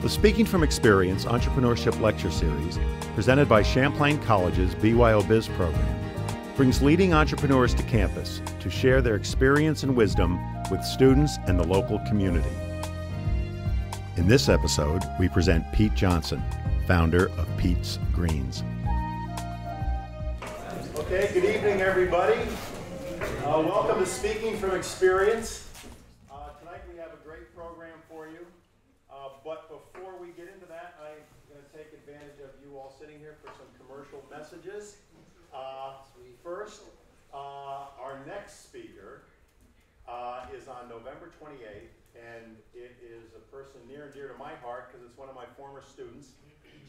The Speaking from Experience Entrepreneurship Lecture Series, presented by Champlain College's BYO Biz program, brings leading entrepreneurs to campus to share their experience and wisdom with students and the local community. In this episode, we present Pete Johnson, founder of Pete's Greens. Okay, good evening, everybody. Welcome to Speaking from Experience. Tonight we have a great program for you. But before we get into that, I'm going to take advantage of you all sitting here for some commercial messages. First, our next speaker is on November 28th, and it is a person near and dear to my heart because it's one of my former students.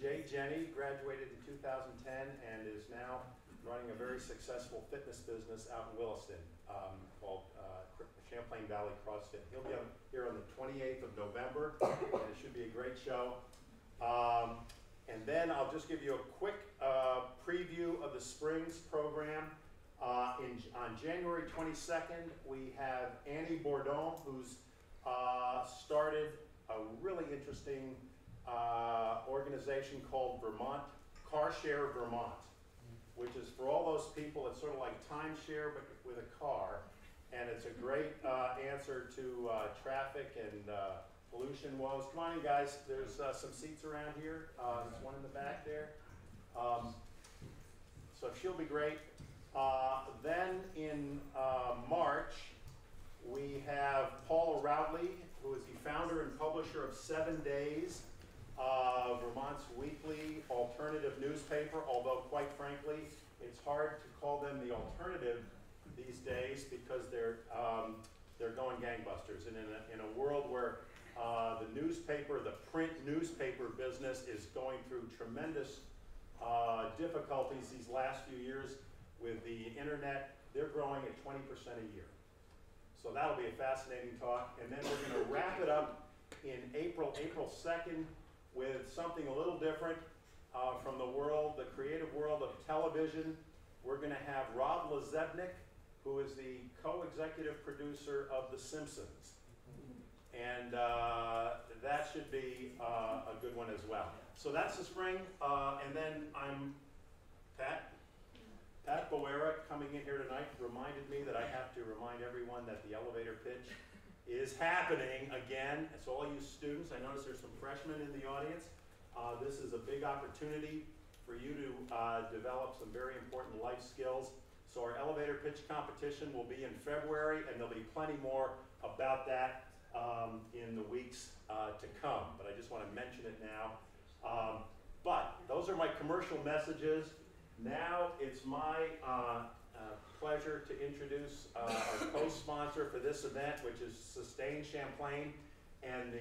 Jay Jenny graduated in 2010 and is now running a very successful fitness business out in Williston called Champlain Valley CrossFit. He'll be here on the 28th of November, and it should be a great show. And then I'll just give you a quick preview of the Springs program. On January 22nd, we have Annie Bourdon, who's started a really interesting organization called CarShare Vermont, which is for all those people, it's sort of like timeshare, but with a car. And it's a great answer to traffic and pollution woes. Come on in, guys. There's some seats around here. There's one in the back there. So she'll be great. Then in March, we have Paul Rowley, who is the founder and publisher of 7 Days, Vermont's weekly alternative newspaper, although, quite frankly, it's hard to call them the alternative these days because they're going gangbusters. And in a world where the print newspaper business is going through tremendous difficulties these last few years with the internet, they're growing at 20% a year. So that'll be a fascinating talk. And then we're going to wrap it up in April 2nd, with something a little different from the creative world of television. We're going to have Rob Lazebnik, who is the co-executive producer of The Simpsons. And that should be a good one as well. So that's the spring. And then I'm Pat Boera coming in here tonight reminded me that I have to remind everyone that the elevator pitch is happening again. It's all you students. I notice there's some freshmen in the audience. This is a big opportunity for you to develop some very important life skills. So our elevator pitch competition will be in February, and there'll be plenty more about that in the weeks to come, but I just want to mention it now. But those are my commercial messages. Now it's my pleasure to introduce our co-sponsor for this event, which is Sustain Champlain, and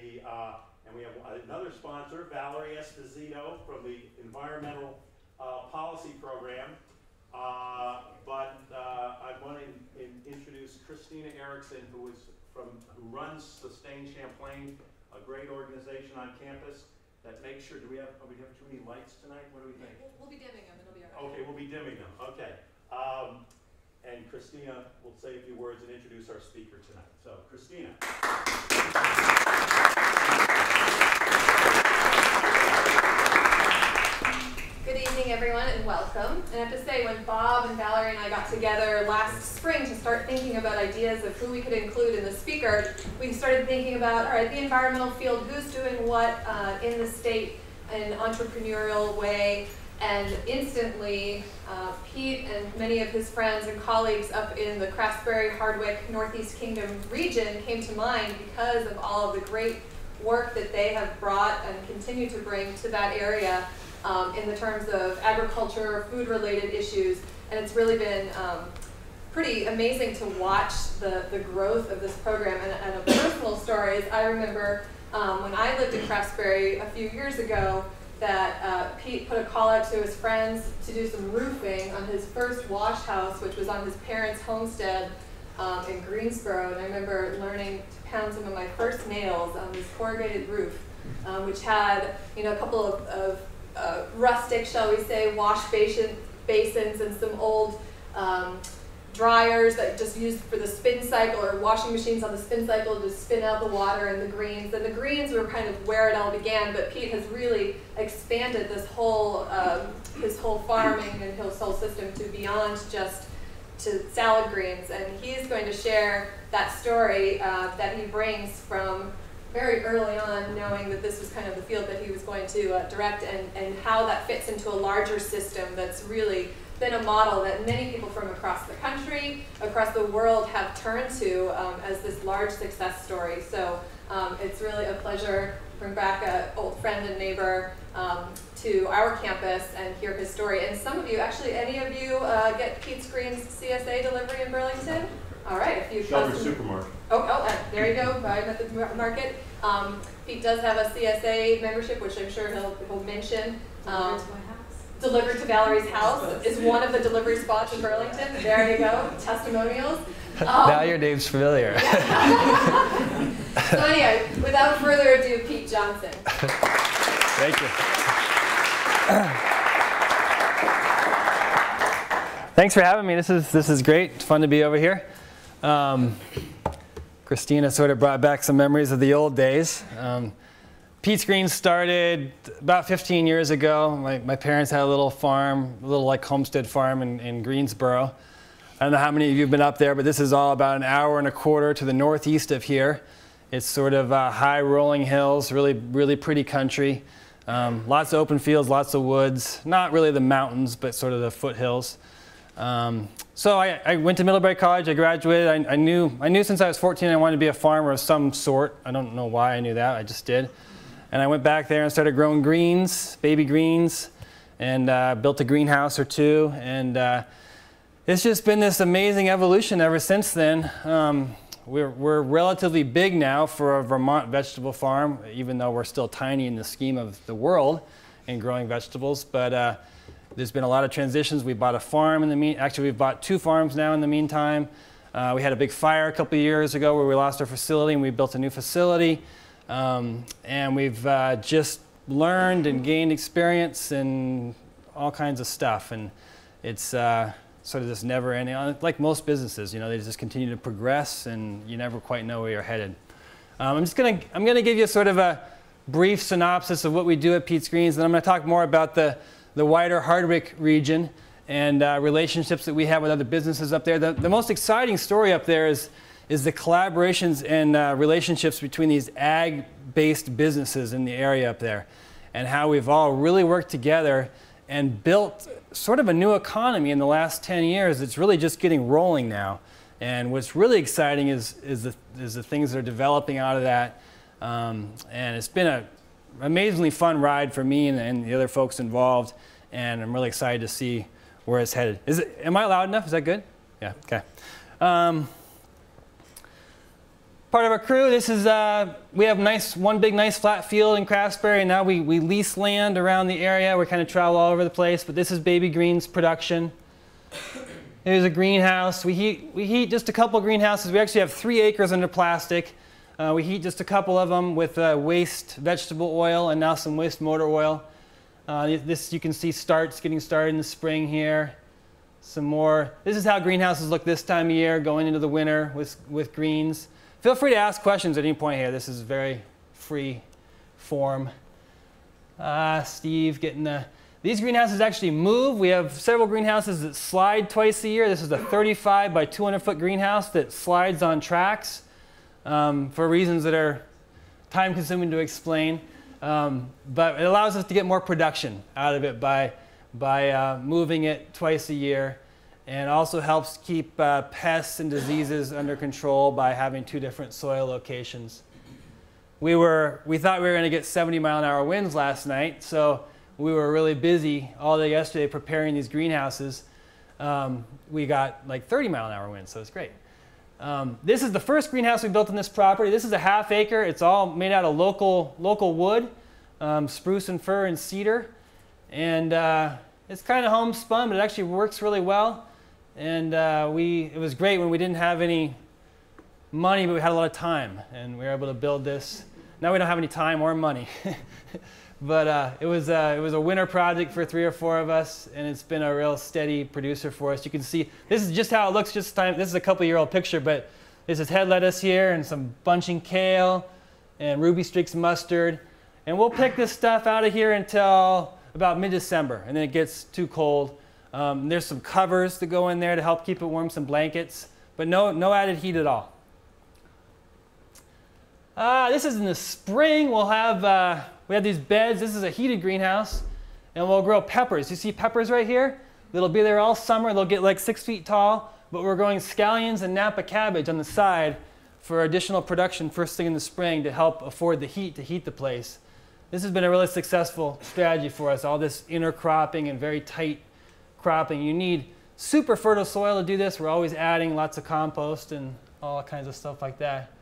we have another sponsor, Valerie Esposito, from the Environmental Policy Program. I want to introduce Christina Erickson, who runs Sustain Champlain, a great organization on campus that makes sure. Do we have too many lights tonight? What do we think? We'll be dimming them. It'll be all right. Okay, we'll be dimming them. Okay. And Christina will say a few words and introduce our speaker tonight. So, Christina. Good evening, everyone, and welcome. And I have to say, when Bob and Valerie and I got together last spring to start thinking about ideas of who we could include in the speaker, we started thinking about, all right, the environmental field, who's doing what in the state in an entrepreneurial way. And instantly, Pete and many of his friends and colleagues up in the Craftsbury, Hardwick, Northeast Kingdom region came to mind because of all of the great work that they have brought and continue to bring to that area in the terms of agriculture, food-related issues. And it's really been pretty amazing to watch the growth of this program. And a personal story is I remember when I lived in Craftsbury a few years ago, that Pete put a call out to his friends to do some roofing on his first wash house, which was on his parents' homestead in Greensboro. And I remember learning to pound some of my first nails on this corrugated roof, which had a couple of rustic, shall we say, wash basins and some old dryers that just used for the spin cycle, or washing machines on the spin cycle to spin out the water and the greens. And the greens were kind of where it all began, but Pete has really expanded this whole, his whole farming and his whole system to beyond just to salad greens. And he's going to share that story that he brings from very early on, knowing that this was kind of the field that he was going to direct, and how that fits into a larger system that's really been a model that many people from across the country, across the world have turned to as this large success story. So it's really a pleasure to bring back an old friend and neighbor to our campus and hear his story. And some of you, actually any of you get Pete's Greens CSA delivery in Burlington? All right, if you Shelby Supermarket. There you go, right at the market. Pete does have a CSA membership, which I'm sure he'll mention. Delivered to Valerie's house is one of the delivery spots in Burlington. There you go, testimonials. Now your name's familiar. So anyway, without further ado, Pete Johnson. Thank you. Thanks for having me. This is great. It's fun to be over here. Christina sort of brought back some memories of the old days. Pete's Greens started about 15 years ago. My parents had a little farm, a little like homestead farm in Greensboro. I don't know how many of you have been up there, but this is all about an hour and a quarter to the northeast of here. It's sort of high rolling hills, really pretty country. Lots of open fields, lots of woods. Not really the mountains, but sort of the foothills. So I went to Middlebury College. I graduated. I knew since I was 14 I wanted to be a farmer of some sort. I don't know why I knew that. I just did. And I went back there and started growing greens, baby greens, and built a greenhouse or two. And it's just been this amazing evolution ever since then. We're relatively big now for a Vermont vegetable farm, even though we're still tiny in the scheme of the world in growing vegetables. But there's been a lot of transitions. We bought a farm in the meantime. Actually, we've bought two farms now in the meantime. We had a big fire a couple of years ago where we lost our facility, and we built a new facility. And we've just learned and gained experience and all kinds of stuff. And it's sort of this never-ending, like most businesses, you know, they just continue to progress, and you never quite know where you're headed. I'm gonna give you sort of a brief synopsis of what we do at Pete's Greens, and I'm gonna talk more about the wider Hardwick region and relationships that we have with other businesses up there. The most exciting story up there is the collaborations and relationships between these ag-based businesses in the area up there, and how we've all really worked together and built sort of a new economy in the last 10 years. It's really just getting rolling now. And what's really exciting is the things that are developing out of that. And it's been a amazingly fun ride for me and the other folks involved, and I'm really excited to see where it's headed. Am I loud enough? Is that good? Yeah, okay. Part of our crew, this is, we have one big nice flat field in Craftsbury, and now we lease land around the area. We kind of travel all over the place, but this is baby greens production. Here's a greenhouse. We heat just a couple greenhouses. We actually have 3 acres under plastic. We heat just a couple of them with waste vegetable oil and now some waste motor oil. This you can see starts getting started in the spring here. Some more. This is how greenhouses look this time of year, going into the winter with greens. Feel free to ask questions at any point here. This is very free form. Steve getting the... These greenhouses actually move. We have several greenhouses that slide twice a year. This is a 35 by 200 foot greenhouse that slides on tracks. For reasons that are time-consuming to explain, but it allows us to get more production out of it by moving it twice a year, and also helps keep pests and diseases under control by having 2 different soil locations. We thought we were going to get 70-mile-an-hour winds last night, so we were really busy all day yesterday preparing these greenhouses. We got like 30-mile-an-hour winds, so it's great. This is the first greenhouse we built on this property. This is a 1/2 acre. It's all made out of local wood, spruce and fir and cedar. And it's kind of homespun, but it actually works really well. And it was great when we didn't have any money, but we had a lot of time. And we were able to build this Now we don't have any time or money. But it was a winter project for 3 or 4 of us, and it's been a real steady producer for us. You can see, this is just how it looks, just time. This is a couple-year-old picture, but this is head lettuce here and some bunching kale and ruby streaks mustard. And we'll pick this stuff out of here until about mid-December, and then it gets too cold. There's some covers to go in there to help keep it warm, some blankets, but no added heat at all. This is in the spring. We'll have, we have these beds. This is a heated greenhouse, and we'll grow peppers. You see peppers right here? They'll be there all summer. They'll get like 6 feet tall, but we're growing scallions and Napa cabbage on the side for additional production first thing in the spring to help afford the heat to heat the place. This has been a really successful strategy for us, all this intercropping and very tight cropping. You need super fertile soil to do this. We're always adding lots of compost and all kinds of stuff like that.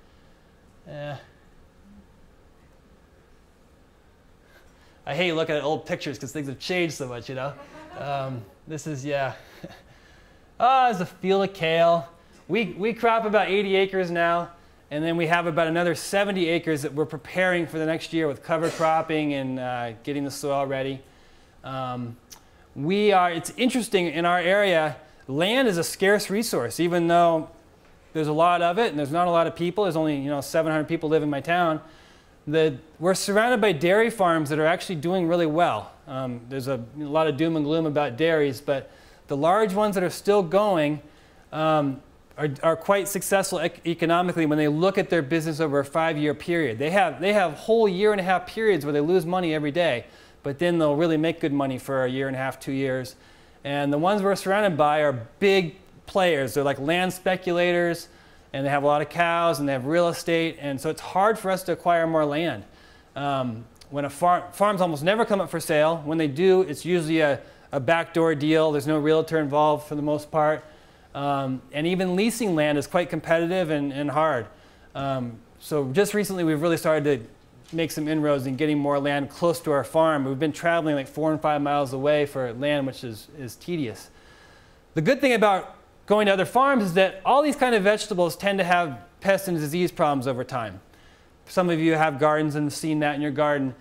I hate looking at old pictures because things have changed so much, you know. This is, yeah. Oh, there's a field of kale. We crop about 80 acres now, and then we have about another 70 acres that we're preparing for the next year with cover cropping and getting the soil ready. It's interesting in our area, land is a scarce resource, even though there's a lot of it, and there's not a lot of people. There's only, you know, 700 people live in my town. We're surrounded by dairy farms that are actually doing really well. There's a lot of doom and gloom about dairies, but the large ones that are still going are quite successful economically when they look at their business over a 5-year period. They have whole year-and-a-half periods where they lose money every day, but then they'll really make good money for a year-and-a-half, 2 years. And the ones we're surrounded by are big players. They're like land speculators, and they have a lot of cows, and they have real estate, and so it's hard for us to acquire more land. When a farms almost never come up for sale. When they do, it's usually a backdoor deal. There's no realtor involved for the most part. And even leasing land is quite competitive and hard. So just recently, we've really started to make some inroads in getting more land close to our farm. We've been traveling like 4 and 5 miles away for land, which is tedious. The good thing about going to other farms is that all these kind of vegetables tend to have pest and disease problems over time. Some of you have gardens and have seen that in your garden.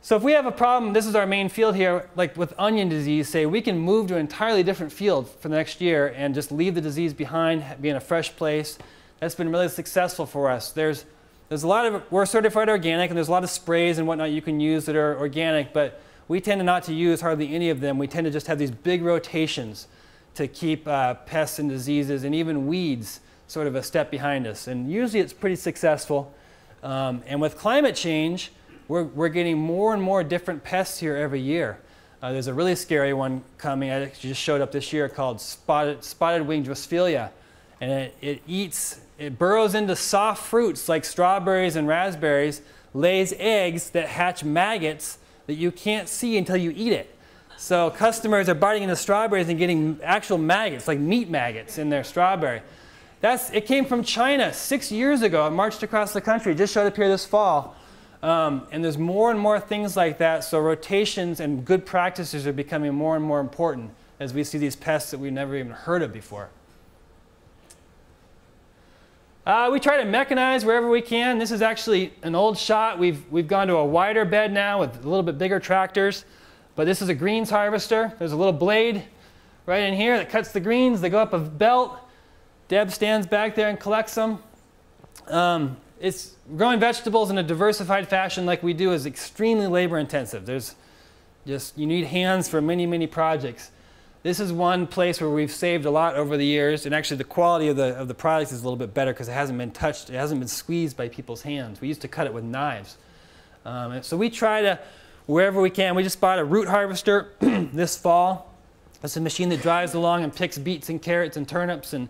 So if we have a problem, this is our main field here, like with onion disease, say, we can move to an entirely different field for the next year and just leave the disease behind, be in a fresh place. That's been really successful for us. There's a lot of, we're certified organic, and there's a lot of sprays and whatnot you can use that are organic, but we tend not to use hardly any of them. We tend to just have these big rotations to keep pests and diseases and even weeds sort of a step behind us. And usually it's pretty successful. And with climate change, we're getting more and more different pests here every year. There's a really scary one coming. I actually just showed up this year called Spotted Wing Drosophila. And it burrows into soft fruits like strawberries and raspberries, lays eggs that hatch maggots that you can't see until you eat it. So customers are biting into strawberries and getting actual maggots, like meat maggots in their strawberry. It came from China 6 years ago. It marched across the country. It just showed up here this fall. And there's more and more things like that. So rotations and good practices are becoming more and more important as we see these pests that we've never even heard of before. We try to mechanize wherever we can. This is actually an old shot. We've gone to a wider bed now with a little bit bigger tractors. But this is a greens harvester. There's a little blade right in here that cuts the greens. They go up a belt. Deb stands back there and collects them. It's growing vegetables in a diversified fashion like we do is extremely labor intensive. There's just, you need hands for many, many projects. This is one place where we've saved a lot over the years, and actually the quality of the product is a little bit better because it hasn't been touched. It hasn't been squeezed by people's hands. We used to cut it with knives. So we try to, wherever we can. We just bought a root harvester this fall. It's a machine that drives along and picks beets and carrots and turnips and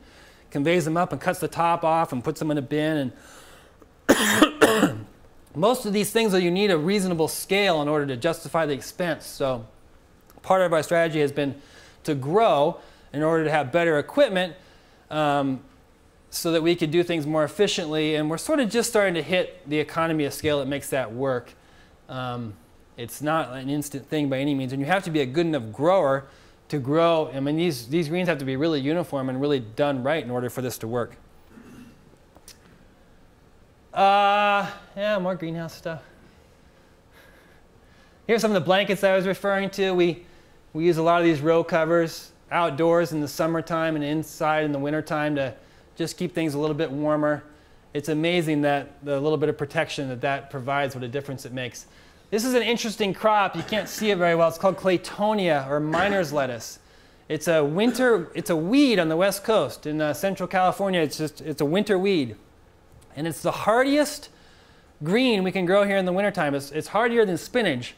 conveys them up and cuts the top off and puts them in a bin. And most of these things, you need a reasonable scale in order to justify the expense. So part of our strategy has been to grow in order to have better equipment so that we could do things more efficiently. And we're sort of just starting to hit the economy of scale that makes that work. It's not an instant thing by any means, and you have to be a good enough grower to grow. I mean, these greens have to be really uniform and really done right in order for this to work. Yeah, more greenhouse stuff. Here's some of the blankets I was referring to. We use a lot of these row covers outdoors in the summertime and inside in the wintertime to just keep things a little bit warmer. It's amazing that the little bit of protection that that provides, what a difference it makes. This is an interesting crop. You can't see it very well. It's called Claytonia or miner's lettuce. It's a weed on the West Coast. In Central California, it's a winter weed. And it's the hardiest green we can grow here in the wintertime. It's hardier than spinach.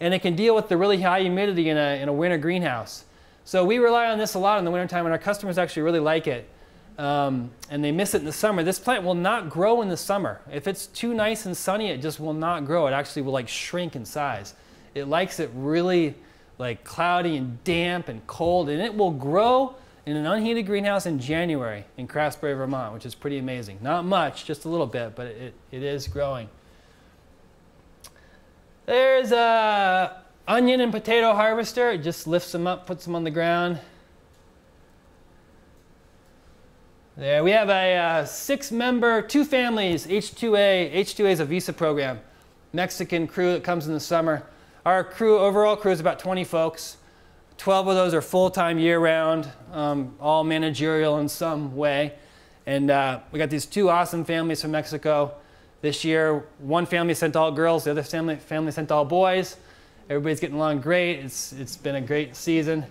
And it can deal with the really high humidity in a winter greenhouse. So we rely on this a lot in the wintertime, and our customers actually really like it. And they miss it in the summer. This plant will not grow in the summer. If it's too nice and sunny, it just will not grow. It actually will like shrink in size. It likes it really like cloudy and damp and cold, and it will grow in an unheated greenhouse in January in Craftsbury, Vermont, which is pretty amazing. Not much, just a little bit, but it is growing. There's a onion and potato harvester. It just lifts them up, puts them on the ground. There, we have a 6-member, 2 families, H2A. H2A is a visa program. Mexican crew that comes in the summer. Our crew, overall crew, is about 20 folks. 12 of those are full-time year-round, all managerial in some way. And we got these 2 awesome families from Mexico. This year, 1 family sent all girls, the other family sent all boys. Everybody's getting along great. It's been a great season.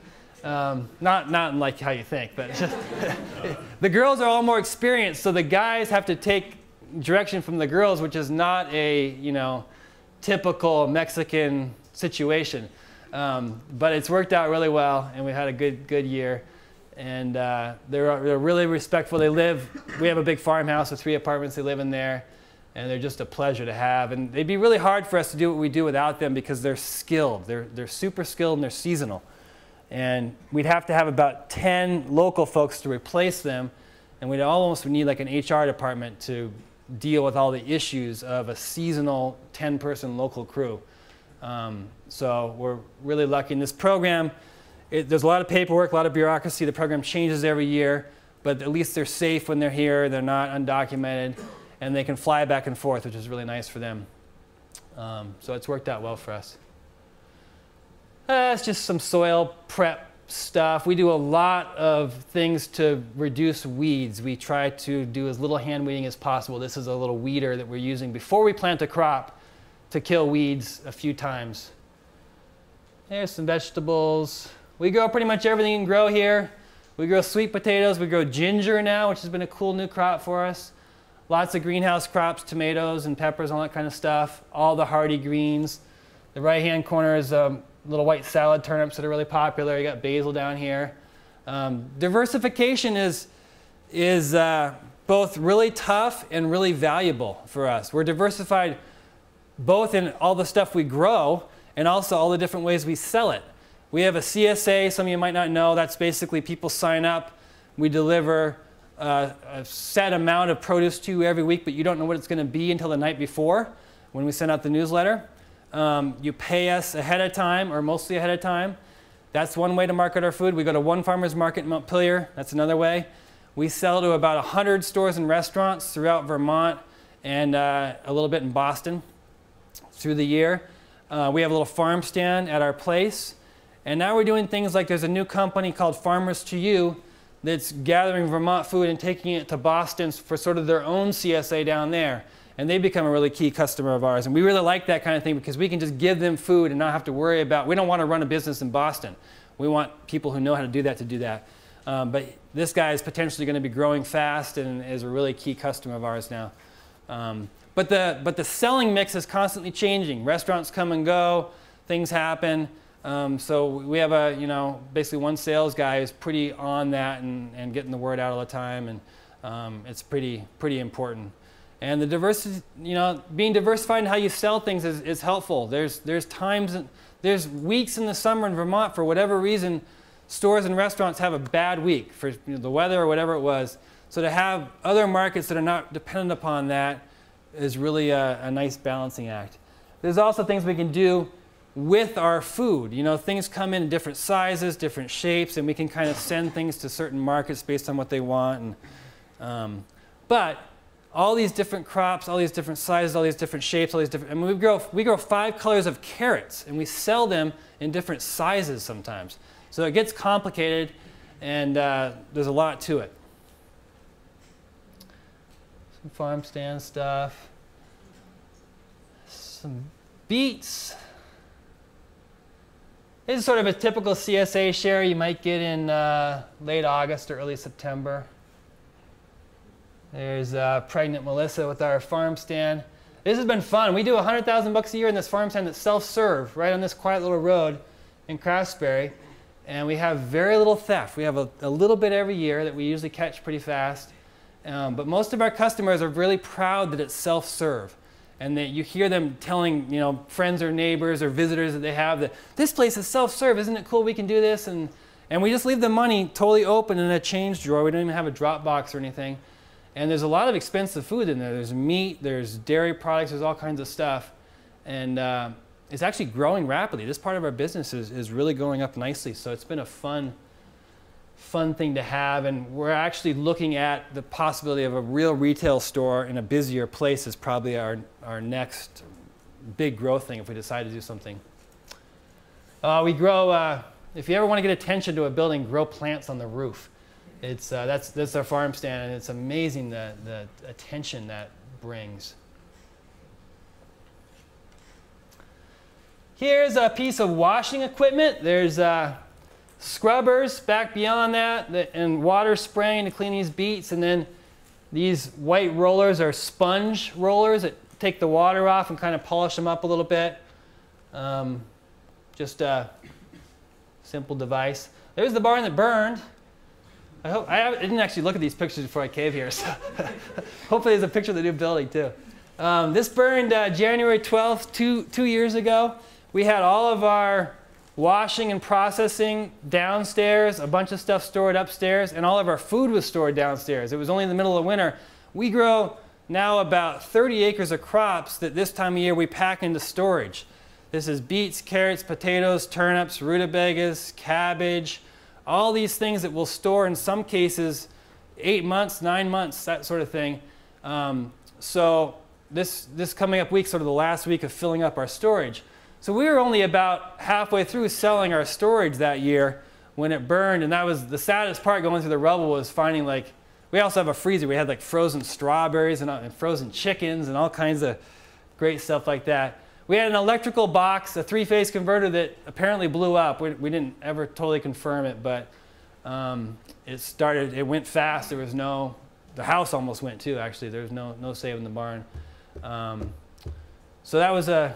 Not like how you think, but just the girls are all more experienced, so the guys have to take direction from the girls, which is not a, you know, typical Mexican situation. But it's worked out really well, and we had a good year. And they're really respectful. We have a big farmhouse with 3 apartments. They live in there, and they're just a pleasure to have. And they'd be really hard for us to do what we do without them because they're skilled. They're super skilled, and they're seasonal. And we'd have to have about 10 local folks to replace them, and we'd almost need like an HR department to deal with all the issues of a seasonal 10-person local crew. So we're really lucky in this program. There's a lot of paperwork, a lot of bureaucracy. The program changes every year, but at least they're safe when they're here. They're not undocumented, and they can fly back and forth, which is really nice for them. So it's worked out well for us. It's just some soil prep stuff. We do a lot of things to reduce weeds. We try to do as little hand weeding as possible. This is a little weeder that we're using before we plant a crop to kill weeds a few times. There's some vegetables. We grow pretty much everything you can grow here. We grow sweet potatoes. We grow ginger now, which has been a cool new crop for us. Lots of greenhouse crops, tomatoes and peppers, all that kind of stuff. All the hardy greens. The right-hand corner is little white salad turnips that are really popular. You got basil down here. Diversification is both really tough and really valuable for us. We're diversified both in all the stuff we grow and also all the different ways we sell it. We have a CSA, some of you might not know. That's basically people sign up. We deliver a set amount of produce to you every week, but you don't know what it's going to be until the night before when we send out the newsletter. You pay us ahead of time, or mostly ahead of time. That's one way to market our food. We go to one farmer's market in Montpelier. That's another way. We sell to about 100 stores and restaurants throughout Vermont and a little bit in Boston through the year. We have a little farm stand at our place. And now we're doing things like there's a new company called Farmers to You that's gathering Vermont food and taking it to Boston for sort of their own CSA down there. And they become a really key customer of ours. And we really like that kind of thing because we can just give them food and not have to worry about, we don't want to run a business in Boston. We want people who know how to do that to do that. But this guy is potentially going to be growing fast and is a really key customer of ours now. But the selling mix is constantly changing. Restaurants come and go, things happen. So we have a, you know, basically one sales guy who's pretty on that and getting the word out all the time. And it's pretty important. And the diversity, you know, being diversified in how you sell things is helpful. There's weeks in the summer in Vermont, for whatever reason, stores and restaurants have a bad week for, you know, the weather or whatever it was. So to have other markets that are not dependent upon that is really a nice balancing act. There's also things we can do with our food. You know, things come in different sizes, different shapes, and we can kind of send things to certain markets based on what they want. But all these different crops, all these different sizes, all these different shapes, all these different, and we grow 5 colors of carrots, and we sell them in different sizes sometimes. So it gets complicated, and there's a lot to it. Some farm stand stuff, some beets. This is sort of a typical CSA share you might get in late August or early September. There's pregnant Melissa with our farm stand. This has been fun. We do 100,000 bucks a year in this farm stand that's self-serve right on this quiet little road in Craftsbury. And we have very little theft. We have a little bit every year that we usually catch pretty fast. But most of our customers are really proud that it's self-serve. And that you hear them telling, you know, friends or neighbors or visitors that they have that this place is self-serve, isn't it cool we can do this? And we just leave the money totally open in a change drawer. We don't even have a drop box or anything. And there's a lot of expensive food in there. There's meat, there's dairy products, there's all kinds of stuff. And it's actually growing rapidly. This part of our business is really going up nicely. So it's been a fun thing to have, and we're actually looking at the possibility of a real retail store in a busier place is probably our next big growth thing if we decide to do something. We grow, if you ever want to get attention to a building, grow plants on the roof. It's, that's our farm stand, and it's amazing the attention that brings. Here's a piece of washing equipment. There's scrubbers back beyond that, and water spraying to clean these beets, and then these white rollers are sponge rollers that take the water off and kind of polish them up a little bit. Just a simple device. There's the barn that burned. I didn't actually look at these pictures before I came here, so hopefully there's a picture of the new building too. This burned January 12th, two years ago. We had all of our washing and processing downstairs, a bunch of stuff stored upstairs, and all of our food was stored downstairs. It was only in the middle of winter. We grow now about 30 acres of crops that this time of year we pack into storage. This is beets, carrots, potatoes, turnips, rutabagas, cabbage, all these things that we'll store in some cases 8 months, 9 months, that sort of thing. So this coming up week, sort of the last week of filling up our storage. So we were only about halfway through selling our storage that year when it burned, and that was the saddest part going through the rubble was finding, like, we also have a freezer. We had like frozen strawberries and frozen chickens and all kinds of great stuff like that. We had an electrical box, a 3-phase converter that apparently blew up. We didn't ever totally confirm it, but it went fast. There was no, the house almost went too, actually. There was no saving the barn. So that was a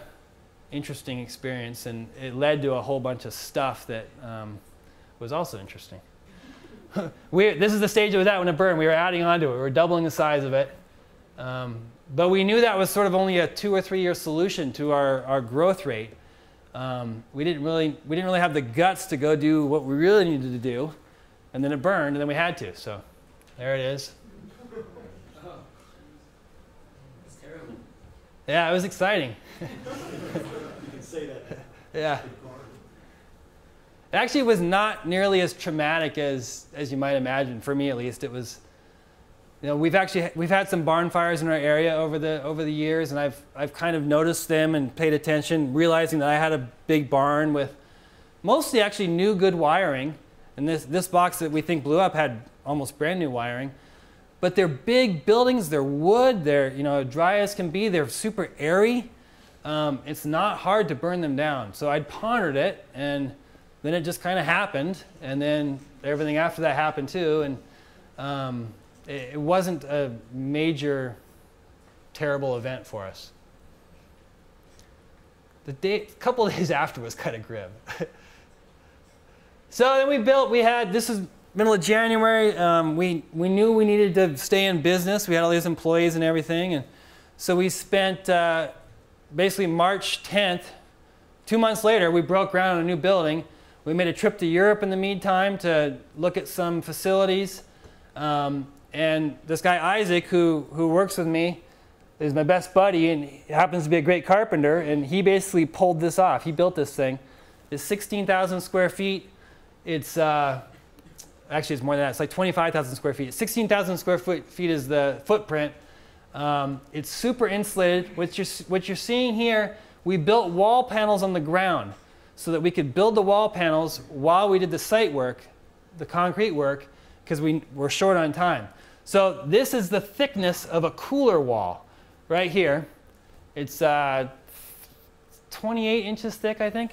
interesting experience, and it led to a whole bunch of stuff that was also interesting. This is the stage it was at when it burned. We were adding onto it. We were doubling the size of it. But we knew that was sort of only a 2 or 3 year solution to our growth rate. We didn't really have the guts to go do what we really needed to do, and then it burned, and then we had to. So there it is. Oh. That's terrible. Yeah, it was exciting. You can say that. Yeah. It actually was not nearly as traumatic as you might imagine. For me, at least, it was. You know, we've had some barn fires in our area over the years, and I've kind of noticed them and paid attention, realizing that I had a big barn with mostly actually new good wiring, and this box that we think blew up had almost brand new wiring. But they're big buildings. They're wood. They're, you know, dry as can be. They're super airy. It's not hard to burn them down. So I'd pondered it, and then it just kind of happened, and then everything after that happened too. And it wasn't a major, terrible event for us. A couple of days after was kind of grim. So then this is middle of January. We knew we needed to stay in business. We had all these employees and everything, and so we spent. Basically March 10th, 2 months later, we broke ground on a new building. We made a trip to Europe in the meantime to look at some facilities. And this guy, Isaac, who works with me, is my best buddy, and he happens to be a great carpenter, and he basically pulled this off. He built this thing. It's 16,000 square feet. It's, actually it's more than that. It's like 25,000 square feet. 16,000 square feet is the footprint. It's super insulated. What you're seeing here, we built wall panels on the ground so that we could build the wall panels while we did the site work, the concrete work, because we were short on time. So this is the thickness of a cooler wall right here. It's 28 inches thick, I think.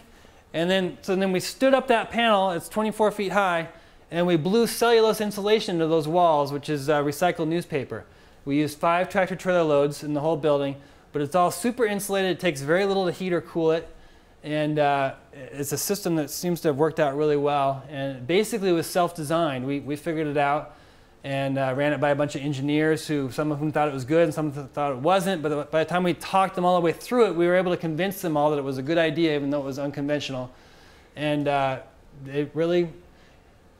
And then, so then we stood up that panel, it's 24 feet high, and we blew cellulose insulation into those walls, which is recycled newspaper. We used 5 tractor trailer loads in the whole building, but it's all super insulated. It takes very little to heat or cool it. And it's a system that seems to have worked out really well. And it basically was self-designed. We figured it out and ran it by a bunch of engineers who, some of whom thought it was good and some thought it wasn't. But by the time we talked them all the way through it, we were able to convince them all that it was a good idea, even though it was unconventional. And it really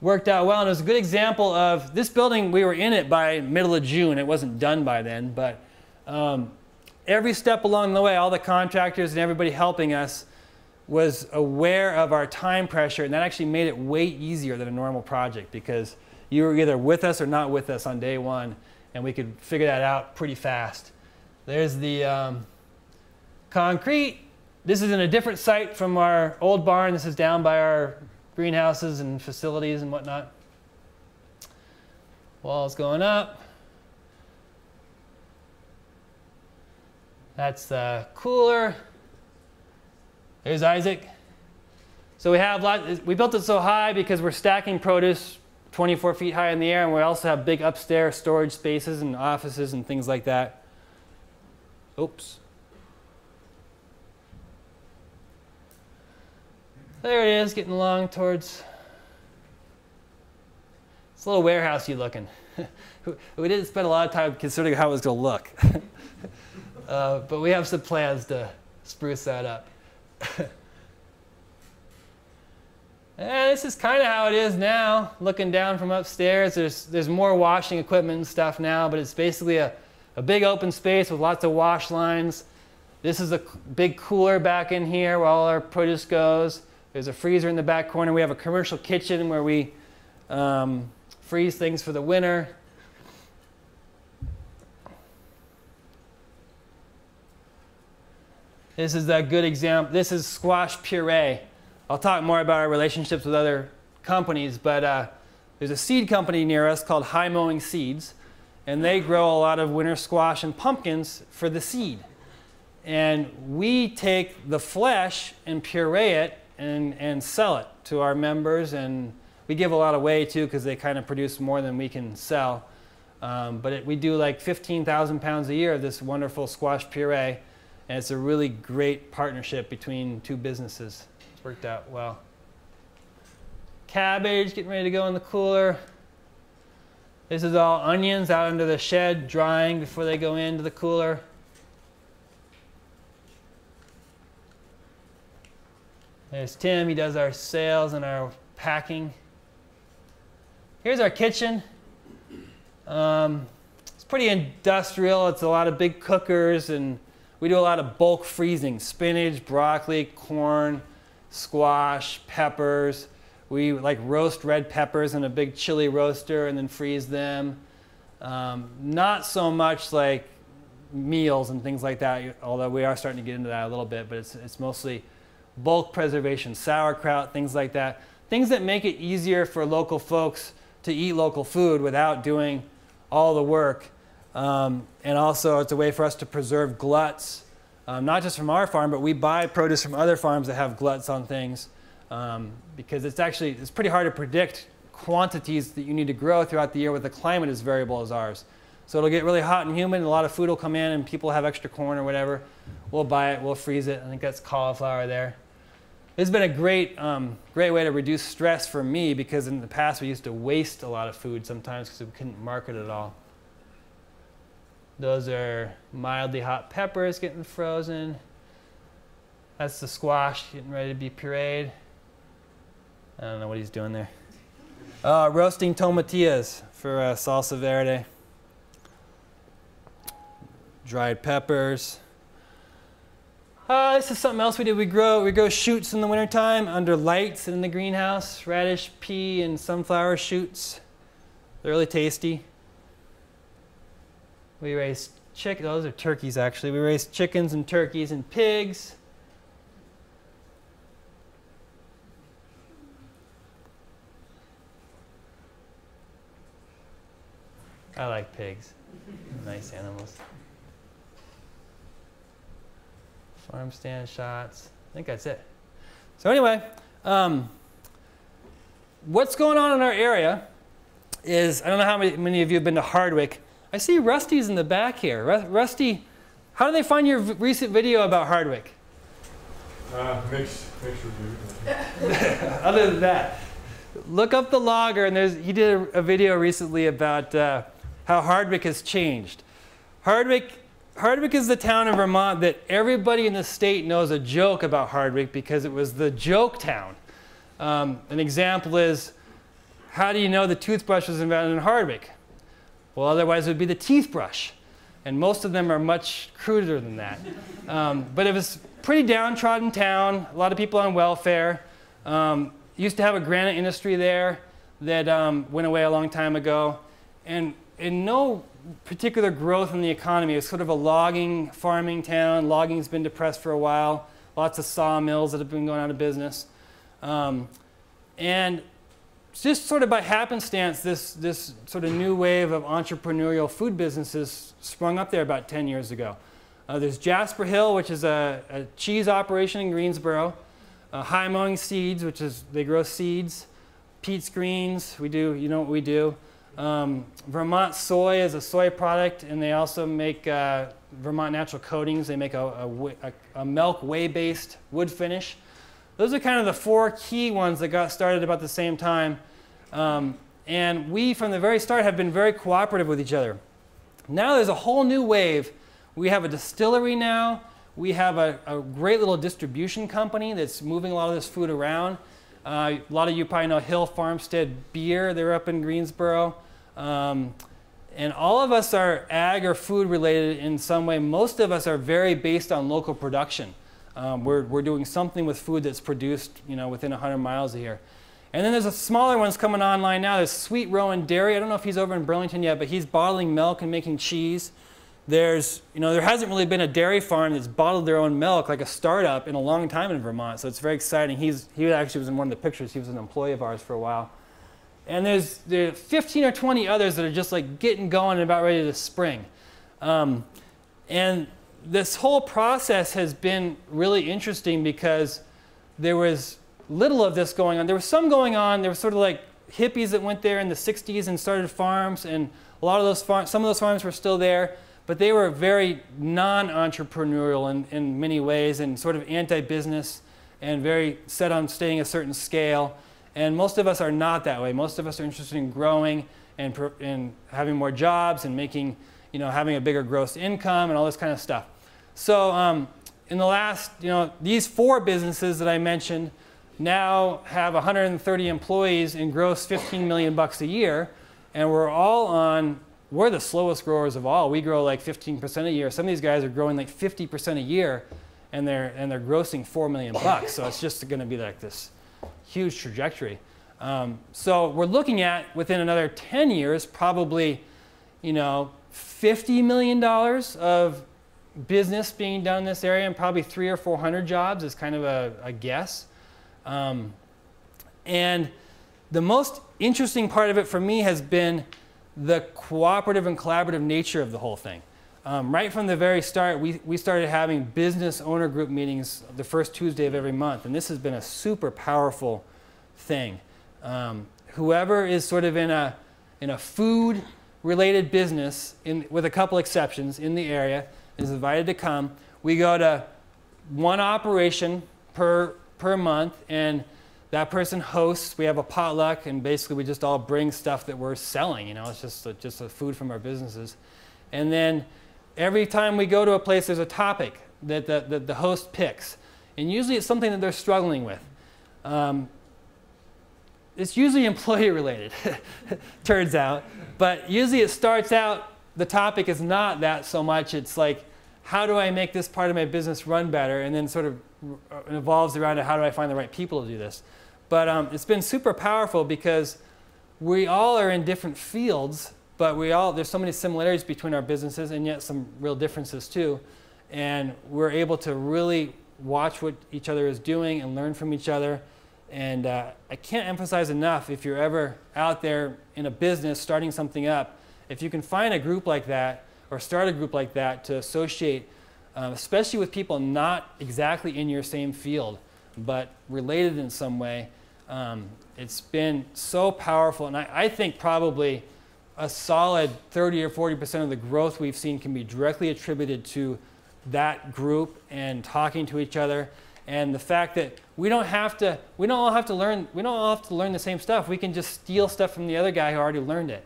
worked out well. And it was a good example of this building. We were in it by middle of June. It wasn't done by then, but every step along the way, all the contractors and everybody helping us was aware of our time pressure, and that actually made it way easier than a normal project, because you were either with us or not with us on day one, and we could figure that out pretty fast. There's the concrete. This is in a different site from our old barn. This is down by our greenhouses and facilities and whatnot. Walls going up. That's the cooler. There's Isaac. So we have we built it so high because we're stacking produce 24 feet high in the air, and we also have big upstairs storage spaces and offices and things like that. Oops. There it is, getting along towards. It's a little warehousey looking. We didn't spend a lot of time considering how it was going to look, but we have some plans to spruce that up. Yeah, this is kind of how it is now, looking down from upstairs. There's more washing equipment and stuff now, but it's basically a big open space with lots of wash lines. This is a big cooler back in here where all our produce goes. There's a freezer in the back corner. We have a commercial kitchen where we freeze things for the winter. This is a good example. This is squash puree. I'll talk more about our relationships with other companies, but there's a seed company near us called High Mowing Seeds, and they grow a lot of winter squash and pumpkins for the seed. And we take the flesh and puree it and sell it to our members, and we give a lot away too because they kind of produce more than we can sell. We do like 15,000 pounds a year of this wonderful squash puree. And it's a really great partnership between two businesses. It's worked out well. Cabbage, getting ready to go in the cooler. This is all onions out under the shed, drying before they go into the cooler. There's Tim, he does our sales and our packing. Here's our kitchen. It's pretty industrial. It's a lot of big cookers, and we do a lot of bulk freezing: spinach, broccoli, corn, squash, peppers. We like roast red peppers in a big chili roaster and then freeze them. Not so much like meals and things like that, although we are starting to get into that a little bit, but it's mostly bulk preservation, sauerkraut, things like that. Things that make it easier for local folks to eat local food without doing all the work. And also it's a way for us to preserve gluts, not just from our farm, but we buy produce from other farms that have gluts on things, because it's pretty hard to predict quantities that you need to grow throughout the year with a climate as variable as ours. So it'll get really hot and humid, and a lot of food will come in, and people have extra corn or whatever. We'll buy it, we'll freeze it. I think that's cauliflower there. It's been a great, great way to reduce stress for me, because in the past we used to waste a lot of food sometimes because we couldn't market it all. Those are mildly hot peppers getting frozen. That's the squash getting ready to be pureed. I don't know what he's doing there. Roasting tomatillas for salsa verde. Dried peppers. This is something else we do. We grow shoots in the wintertime under lights in the greenhouse. Radish, pea, and sunflower shoots. They're really tasty. We raise chickens. Oh, those are turkeys, actually. We raised chickens and turkeys and pigs. I like pigs. Nice animals. Farm stand shots. I think that's it. So anyway, what's going on in our area is, I don't know how many of you have been to Hardwick. I see Rusty's in the back here. Rusty, how do they find your recent video about Hardwick? Mixed review. Other than that, look up the logger, and he did a video recently about how Hardwick has changed. Hardwick is the town in Vermont that everybody in the state knows a joke about Hardwick because it was the joke town. An example is, how do you know the toothbrush was invented in Hardwick? Well, otherwise it would be the teeth brush. And most of them are much cruder than that. But it was a pretty downtrodden town, a lot of people on welfare. Used to have a granite industry there that went away a long time ago. And no particular growth in the economy. It was sort of a logging, farming town. Logging's been depressed for a while. Lots of sawmills that have been going out of business. And just sort of by happenstance, this sort of new wave of entrepreneurial food businesses sprung up there about 10 years ago. There's Jasper Hill, which is a cheese operation in Greensboro. High Mowing Seeds, which is, they grow seeds. Pete's Greens, we do, you know what we do. Vermont soy is a soy product, and they also make Vermont natural coatings. They make a milk whey-based wood finish. Those are kind of the four key ones that got started about the same time. And we, from the very start, have been very cooperative with each other. Now there's a whole new wave. We have a distillery now. We have a great little distribution company that's moving a lot of this food around. A lot of you probably know Hill Farmstead Beer. They're up in Greensboro. And all of us are ag or food related in some way. Most of us are very based on local production. We're doing something with food that's produced, you know, within 100 miles of here. And then there's a smaller one's coming online now. There's Sweet Rowan Dairy. I don't know if he's over in Burlington yet, but he's bottling milk and making cheese. There's, you know, there hasn't really been a dairy farm that's bottled their own milk like a startup in a long time in Vermont, so it's very exciting. He actually was in one of the pictures. He was an employee of ours for a while. And there are 15 or 20 others that are just like getting going and about ready to spring. And this whole process has been really interesting because there was little of this going on. There was some going on. There was sort of like hippies that went there in the 60s and started farms, and a lot of those farms, some of those farms were still there. But they were very non-entrepreneurial in many ways, and sort of anti-business, and very set on staying a certain scale. And most of us are not that way. Most of us are interested in growing and having more jobs and making, you know, having a bigger gross income and all this kind of stuff. So in the last, you know, these four businesses that I mentioned now have 130 employees and gross 15 million bucks a year, and we're all on. We're the slowest growers of all. We grow like 15% a year. Some of these guys are growing like 50% a year, and they're grossing 4 million bucks. So it's just going to be like this huge trajectory. So we're looking at, within another 10 years, probably, you know, $50 million of business being done in this area, and probably 300 or 400 jobs is kind of a guess. And the most interesting part of it for me has been the cooperative and collaborative nature of the whole thing. Right from the very start, we started having business owner group meetings the first Tuesday of every month, and this has been a super powerful thing. Whoever is sort of in a food-related business, with a couple exceptions, in the area, is invited to come. We go to one operation per month, and that person hosts. We have a potluck, and basically we just all bring stuff that we're selling. You know, it's just the food from our businesses. And then every time we go to a place, there's a topic that the host picks, and usually it's something that they're struggling with. It's usually employee related, turns out. But usually it starts out, the topic is not that so much. It's like, how do I make this part of my business run better? And then sort of evolves around how do I find the right people to do this. But it's been super powerful because we all are in different fields But there's so many similarities between our businesses and yet some real differences too. And we're able to really watch what each other is doing and learn from each other. And I can't emphasize enough, if you're ever out there in a business starting something up, if you can find a group like that or start a group like that to associate, especially with people not exactly in your same field, but related in some way, it's been so powerful. And I think probably a solid 30 or 40% of the growth we've seen can be directly attributed to that group and talking to each other, and the fact that we don't all have to learn the same stuff. We can just steal stuff from the other guy who already learned it.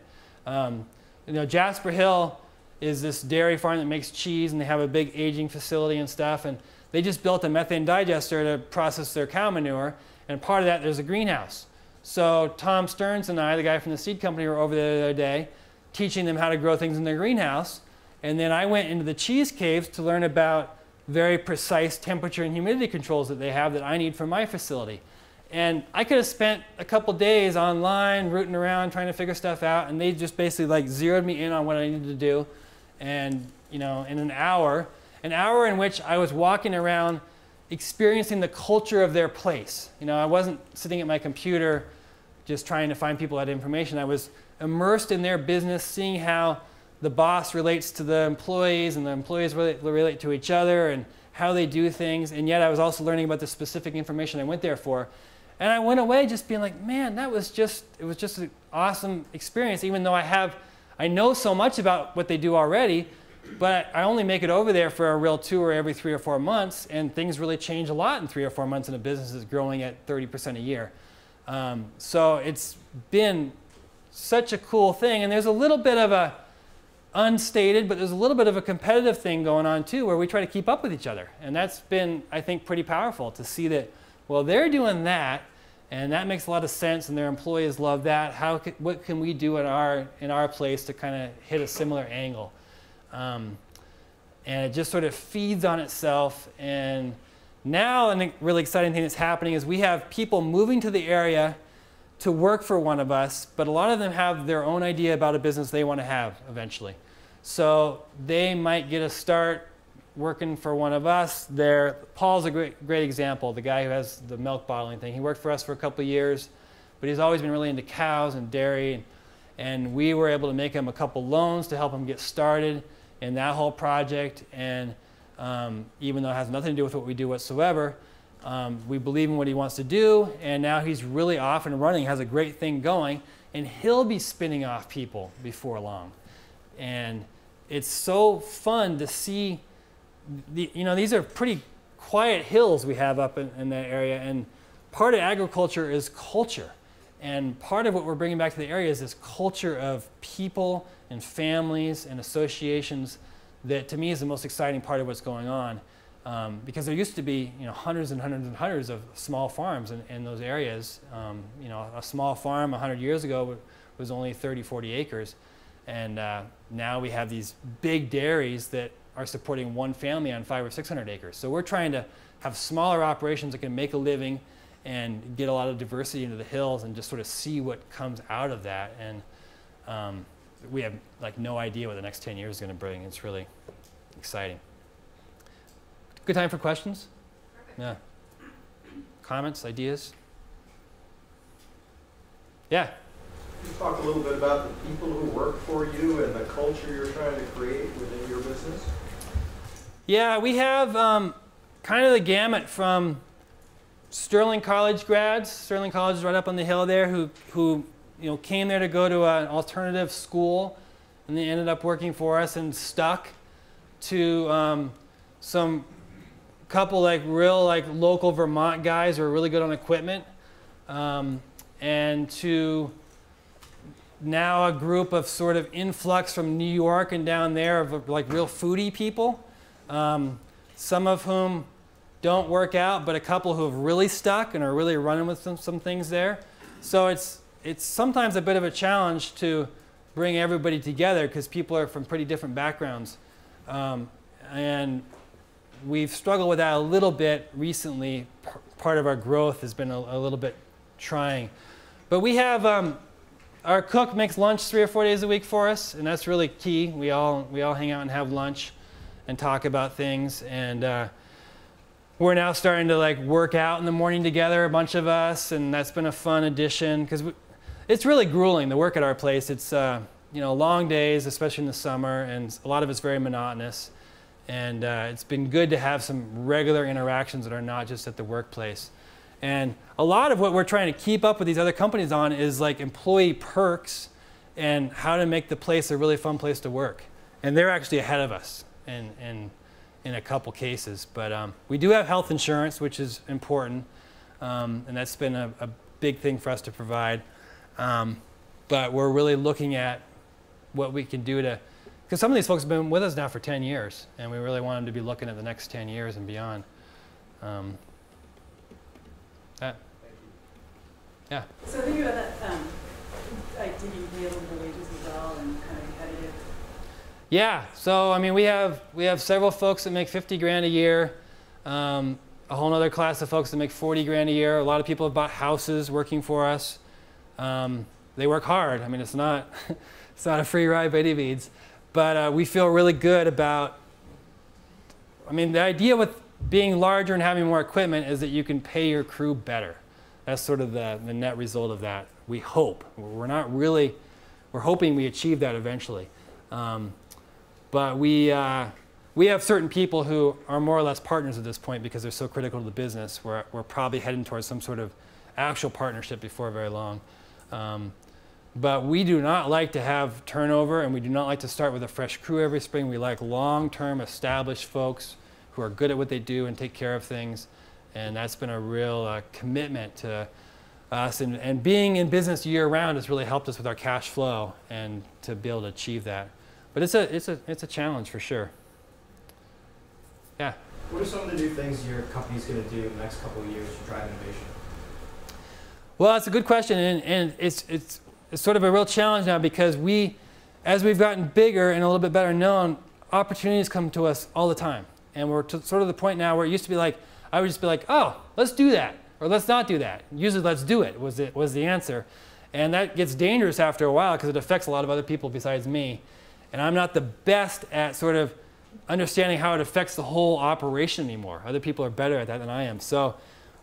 Jasper Hill is this dairy farm that makes cheese, and they have a big aging facility and stuff, and they just built a methane digester to process their cow manure, and part of that there's a greenhouse. So Tom Stearns and I, the guy from the seed company, were over there the other day teaching them how to grow things in their greenhouse. And then I went into the cheese caves to learn about very precise temperature and humidity controls that they have that I need for my facility. And I could have spent a couple days online rooting around trying to figure stuff out, and they just basically like zeroed me in on what I needed to do. And in an hour in which I was walking around experiencing the culture of their place. I wasn't sitting at my computer just trying to find people out information. I was immersed in their business, seeing how the boss relates to the employees and the employees relate to each other and how they do things. And yet I was also learning about the specific information I went there for. And I went away just being like, man, it was just an awesome experience, even though I know so much about what they do already, but I only make it over there for a real tour every 3 or 4 months, and things really change a lot in 3 or 4 months, and a business is growing at 30% a year. So it's been such a cool thing. And there's a little bit of a unstated, but there's a little bit of a competitive thing going on too, where we try to keep up with each other. And that's been, I think, pretty powerful to see that, well, they're doing that, and that makes a lot of sense, and their employees love that. What can we do in our place to kind of hit a similar angle? And it just sort of feeds on itself. And now a really exciting thing that's happening is we have people moving to the area to work for one of us, but a lot of them have their own idea about a business they want to have eventually. So they might get a start working for one of us. Paul's a great example, the guy who has the milk bottling thing. He worked for us for a couple of years, but he's always been really into cows and dairy, and we were able to make him a couple loans to help him get started in that whole project. And even though it has nothing to do with what we do whatsoever, we believe in what he wants to do, and now he's really off and running, has a great thing going, and he'll be spinning off people before long. And it's so fun to see, these are pretty quiet hills we have up in that area, and part of agriculture is culture. And part of what we're bringing back to the area is this culture of people and families and associations that, to me, is the most exciting part of what's going on. Because there used to be, hundreds and hundreds and hundreds of small farms in those areas. A small farm 100 years ago was only 30, 40 acres. And now we have these big dairies that are supporting one family on 500 or 600 acres. So we're trying to have smaller operations that can make a living and get a lot of diversity into the hills and just sort of see what comes out of that. And we have like no idea what the next 10 years is going to bring. It's really exciting. Good time for questions? Perfect. Yeah. Comments, ideas? Yeah. Can you talk a little bit about the people who work for you and the culture you're trying to create within your business? Yeah, we have kind of the gamut from Sterling College grads. Sterling College is right up on the hill there, who came there to go to an alternative school, and they ended up working for us and stuck, to some couple local Vermont guys who are really good on equipment, and to now a group of sort of influx from New York and down there of real foodie people, some of whom don't work out, but a couple who have really stuck and are really running with some things there. So it's sometimes a bit of a challenge to bring everybody together because people are from pretty different backgrounds, and we've struggled with that a little bit recently. Part of our growth has been a little bit trying. But we have Our cook makes lunch 3 or 4 days a week for us, and that's really key. We all hang out and have lunch and talk about things, and we're now starting to like work out in the morning together, a bunch of us, and that's been a fun addition because it's really grueling, the work at our place. It's you know, long days, especially in the summer, and a lot of it's very monotonous, and it's been good to have some regular interactions that are not just at the workplace. And a lot of what we're trying to keep up with these other companies on is like employee perks and how to make the place a really fun place to work. And they're actually ahead of us in a couple cases. But we do have health insurance, which is important. And that's been a big thing for us to provide. But we're really looking at what we can do to, because some of these folks have been with us now for 10 years. And we really want them to be looking at the next 10 years and beyond. Yeah. So thinking about that, like digging deals into wages as well and kind of competitive. Yeah. So I mean, we have several folks that make 50 grand a year, a whole other class of folks that make 40 grand a year. A lot of people have bought houses working for us. They work hard. I mean, it's not a free ride by any means, but we feel really good about. I mean, the idea with being larger and having more equipment is that you can pay your crew better. That's sort of the net result of that. We hope. We're hoping we achieve that eventually. But we have certain people who are more or less partners at this point because they're so critical to the business. We're probably heading towards some sort of actual partnership before very long. But we do not like to have turnover, and we do not like to start with a fresh crew every spring. We like long-term established folks who are good at what they do and take care of things. And that's been a real commitment to us. And being in business year-round has really helped us with our cash flow and to be able to achieve that. But it's a challenge for sure. Yeah? What are some of the new things your company's going to do in the next couple of years to drive innovation? Well, that's a good question. And it's sort of a real challenge now because as we've gotten bigger and a little bit better known, opportunities come to us all the time. And we're sort of the point now where it used to be like, I would just be like, oh, let's do that, or let's not do that. Usually let's do it was the answer. And that gets dangerous after a while because it affects a lot of other people besides me. And I'm not the best at sort of understanding how it affects the whole operation anymore. Other people are better at that than I am. So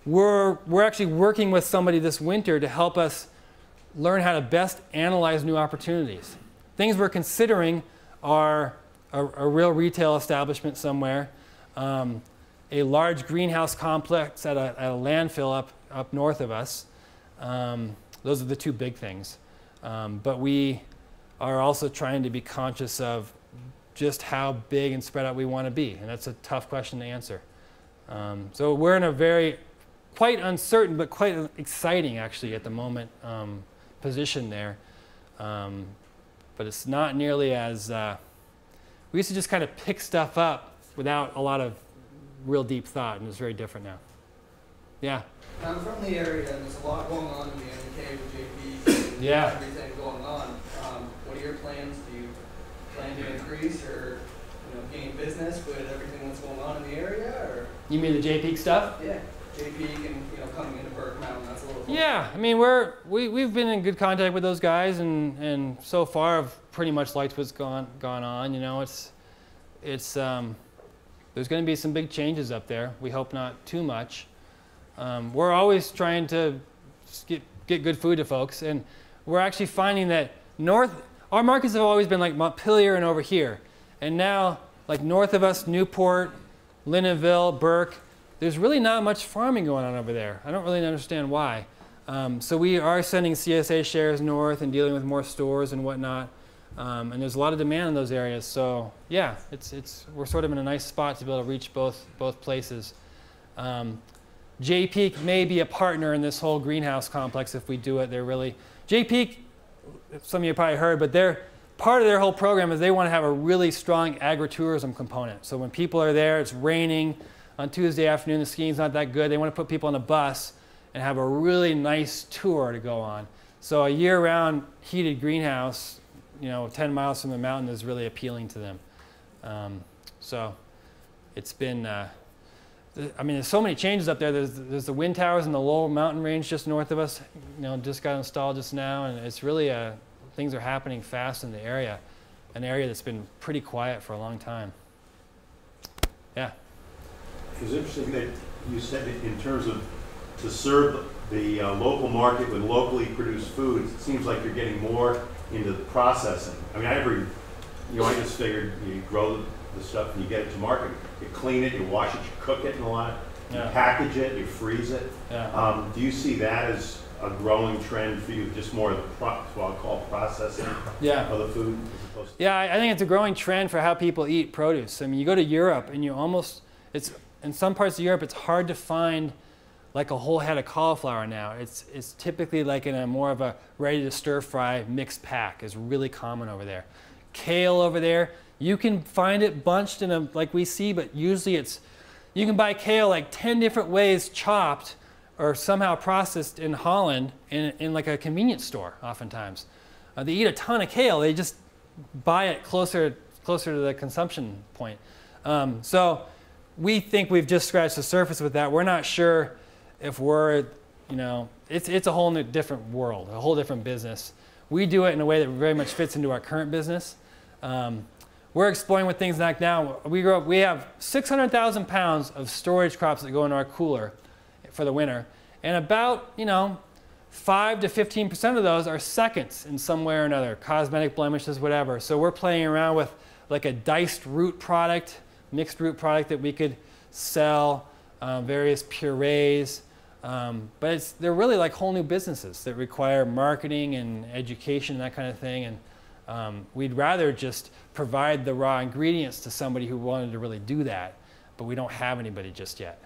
we're actually working with somebody this winter to help us learn how to best analyze new opportunities. Things we're considering are a real retail establishment somewhere, a large greenhouse complex at a landfill up north of us. Those are the two big things. But we are also trying to be conscious of just how big and spread out we want to be. And that's a tough question to answer. So we're in a very, quite uncertain, but quite exciting actually at the moment position there. But it's not nearly as, we used to just kind of pick stuff up without a lot of real deep thought, and it's very different now. Yeah? I'm from the area, and there's a lot going on in the MK and JP. Yeah. Everything going on. What are your plans? Do you plan to increase or gain business with everything that's going on in the area? Or? You mean the JP stuff? Yeah. JP and coming into Burke Mountain, that's a little. Yeah, I mean we've been in good contact with those guys, and so far I've pretty much liked what's gone on. There's going to be some big changes up there. We hope not too much. We're always trying to get good food to folks, and we're actually finding that our markets have always been like Montpelier and over here, and now like north of us, Newport, Linneville, Burke. There's really not much farming going on over there. I don't really understand why. So we are sending CSA shares north and dealing with more stores and whatnot. And there's a lot of demand in those areas. So yeah, we're sort of in a nice spot to be able to reach both places. J-Peak may be a partner in this whole greenhouse complex if we do it. J-Peak, some of you probably heard, but part of their whole program is they want to have a really strong agritourism component. So when people are there, it's raining. On Tuesday afternoon, the skiing's not that good. They want to put people on a bus and have a really nice tour to go on. So a year-round heated greenhouse, 10 miles from the mountain is really appealing to them. So it's been I mean, there's so many changes up there. There's the wind towers in the lower mountain range just north of us, you know, just got installed just now, and it's really, things are happening fast in the area, an area that's been pretty quiet for a long time. Yeah. It's interesting that you said it in terms of to serve the local market with locally produced foods. It seems like you're getting more into the processing. I mean, I just figured you grow the stuff and you get it to market. You clean it, you wash it, you cook it in a lot, you package it, you freeze it. Yeah. Do you see that as a growing trend for you, just more of the what I'll call processing of the food? Yeah, I think it's a growing trend for how people eat produce. I mean, you go to Europe and you almost, in some parts of Europe, it's hard to find like a whole head of cauliflower now. It's typically like in a more of a ready to stir fry mixed pack is really common over there. Kale over there, you can find it bunched in a, like we see, but usually it's, you can buy kale like 10 different ways chopped or somehow processed in Holland in like a convenience store oftentimes. They eat a ton of kale, they just buy it closer to the consumption point. So we think we've just scratched the surface with that. We're not sure if we're, you know, it's a whole new, different world, a whole different business. We do it in a way that very much fits into our current business. We're exploring with things like now. We have 600,000 pounds of storage crops that go in our cooler for the winter, and about 5 to 15% of those are seconds in some way or another, cosmetic blemishes, whatever. So we're playing around with like a diced root product, mixed root product that we could sell, various purees, but they're really like whole new businesses that require marketing and education and that kind of thing. And we'd rather just provide the raw ingredients to somebody who wanted to really do that, but we don't have anybody just yet.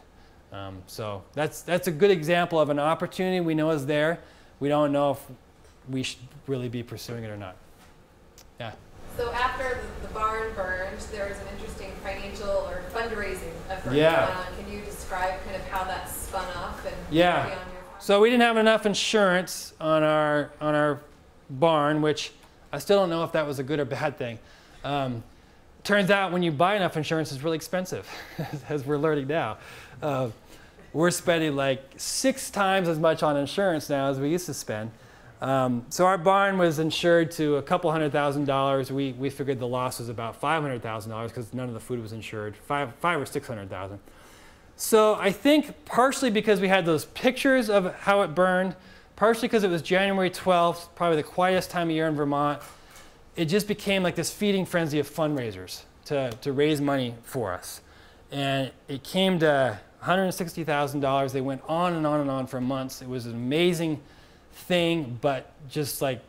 So that's a good example of an opportunity we know is there. We don't know if we should really be pursuing it or not. Yeah. So after the barn burned, there was an interesting financial or fundraising effort. Yeah. Can you describe kind of how that spun off? And yeah. So we didn't have enough insurance on our barn, which I still don't know if that was a good or bad thing. Turns out when you buy enough insurance, it's really expensive, as we're learning now. We're spending like 6 times as much on insurance now as we used to spend. So our barn was insured to a couple $100,000. We figured the loss was about $500,000 because none of the food was insured, $500,000 or $600,000. So I think partially because we had those pictures of how it burned, partially because it was January 12th, probably the quietest time of year in Vermont, it just became like this feeding frenzy of fundraisers to raise money for us. And it came to $160,000. They went on and on and on for months. It was an amazing thing, but just like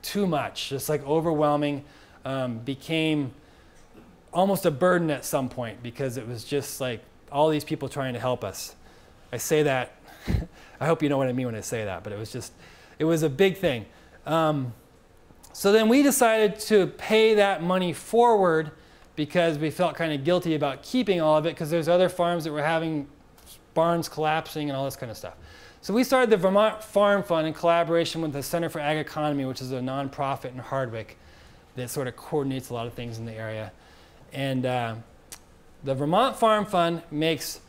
too much, just like overwhelming, became almost a burden at some point because it was just like all these people trying to help us. I say that, I hope you know what I mean when I say that, but it was just, it was a big thing. So then we decided to pay that money forward because we felt kind of guilty about keeping all of it because there's other farms that were having barns collapsing and all this kind of stuff. So we started the Vermont Farm Fund in collaboration with the Center for Ag Economy, which is a nonprofit in Hardwick that sort of coordinates a lot of things in the area. And the Vermont Farm Fund makes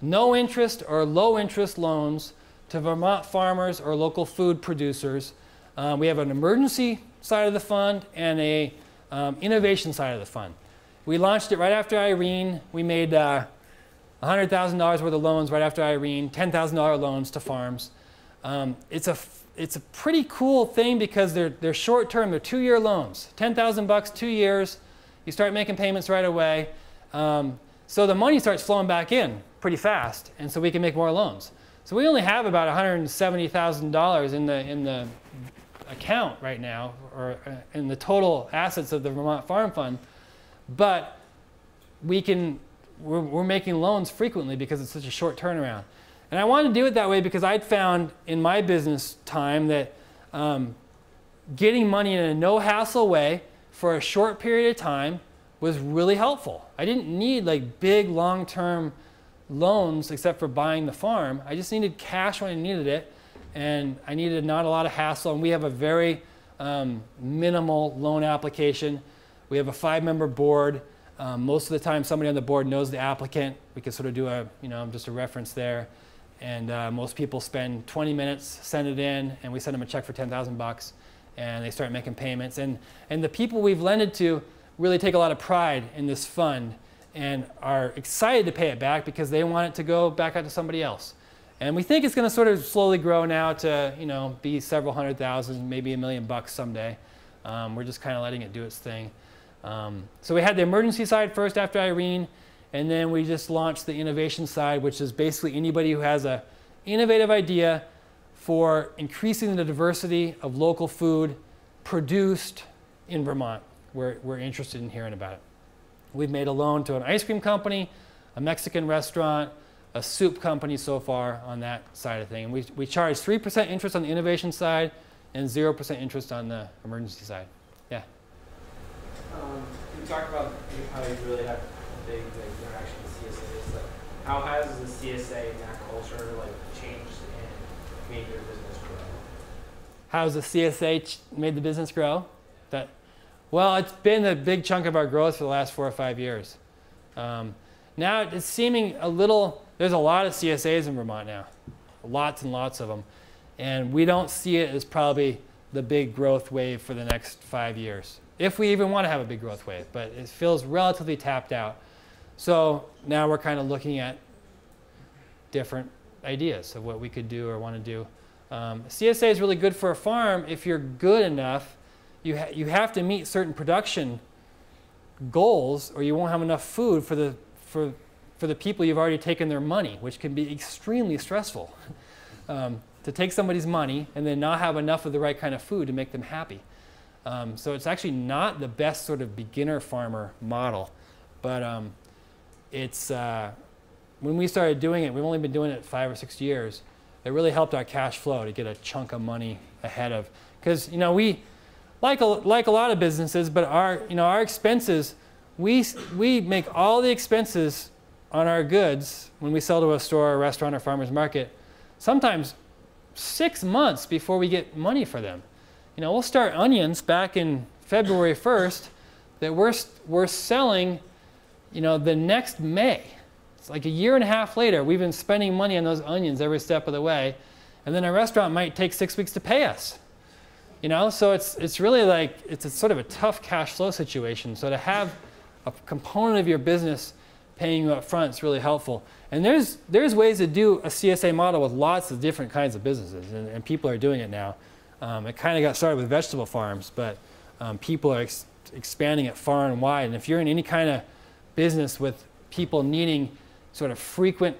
no interest or low interest loans to Vermont farmers or local food producers. We have an emergency side of the fund and a innovation side of the fund. We launched it right after Irene. We made $100,000 worth of loans right after Irene, $10,000 loans to farms. It's a pretty cool thing because they're short term, they're 2-year loans. 10,000 bucks, 2 years. You start making payments right away. So the money starts flowing back in pretty fast, and so we can make more loans. So we only have about $170,000 in the account right now, or in the total assets of the Vermont Farm Fund. But we're making loans frequently because it's such a short turnaround. And I wanted to do it that way because I'd found in my business time that getting money in a no-hassle way for a short period of time was really helpful. I didn't need like big long-term loans except for buying the farm. I just needed cash when I needed it, and I needed not a lot of hassle. And we have a very minimal loan application. We have a 5-member board. Most of the time, somebody on the board knows the applicant. We can sort of do a, just a reference there. And most people spend 20 minutes, send it in, and we send them a check for $10,000, and they start making payments. And the people we've lended to really take a lot of pride in this fund and are excited to pay it back because they want it to go back out to somebody else. And we think it's going to sort of slowly grow now to, be several hundred thousand, maybe $1 million someday. We're just kind of letting it do its thing. So we had the emergency side first after Irene, and then we just launched the innovation side, which is basically anybody who has an innovative idea for increasing the diversity of local food produced in Vermont. We're interested in hearing about it. We've made a loan to an ice cream company, a Mexican restaurant, a soup company so far on that side of things. And we charge 3% interest on the innovation side and 0% interest on the emergency side. Yeah? You talked about how you really had a big interaction with CSAs. How has the CSA and that culture changed and made your business grow? How has the CSA made the business grow? That, well, it's been a big chunk of our growth for the last 4 or 5 years. Now it's seeming a little, there's a lot of CSAs in Vermont now, lots and lots of them. And we don't see it as probably the big growth wave for the next 5 years, if we even want to have a big growth wave, but it feels relatively tapped out. So now we're kind of looking at different ideas of what we could do or want to do. CSA is really good for a farm if you're good enough. You have to meet certain production goals or you won't have enough food for the people you've already taken their money, which can be extremely stressful. To take somebody's money and then not have enough of the right kind of food to make them happy. So it's actually not the best sort of beginner farmer model. But it's when we started doing it, we've only been doing it 5 or 6 years. It really helped our cash flow to get a chunk of money ahead of. Because we, like a lot of businesses, but our, our expenses, we make all the expenses on our goods when we sell to a store, a restaurant, or farmer's market, sometimes 6 months before we get money for them. We'll start onions back in February 1st that we're selling, the next May. It's like 1.5 years later. We've been spending money on those onions every step of the way, and then a restaurant might take 6 weeks to pay us. So it's really it's a sort of a tough cash flow situation. So to have a component of your business paying you up front is really helpful. And there's ways to do a CSA model with lots of different kinds of businesses, and people are doing it now. It kind of got started with vegetable farms, but people are expanding it far and wide. And if you're in any kind of business with people needing sort of frequent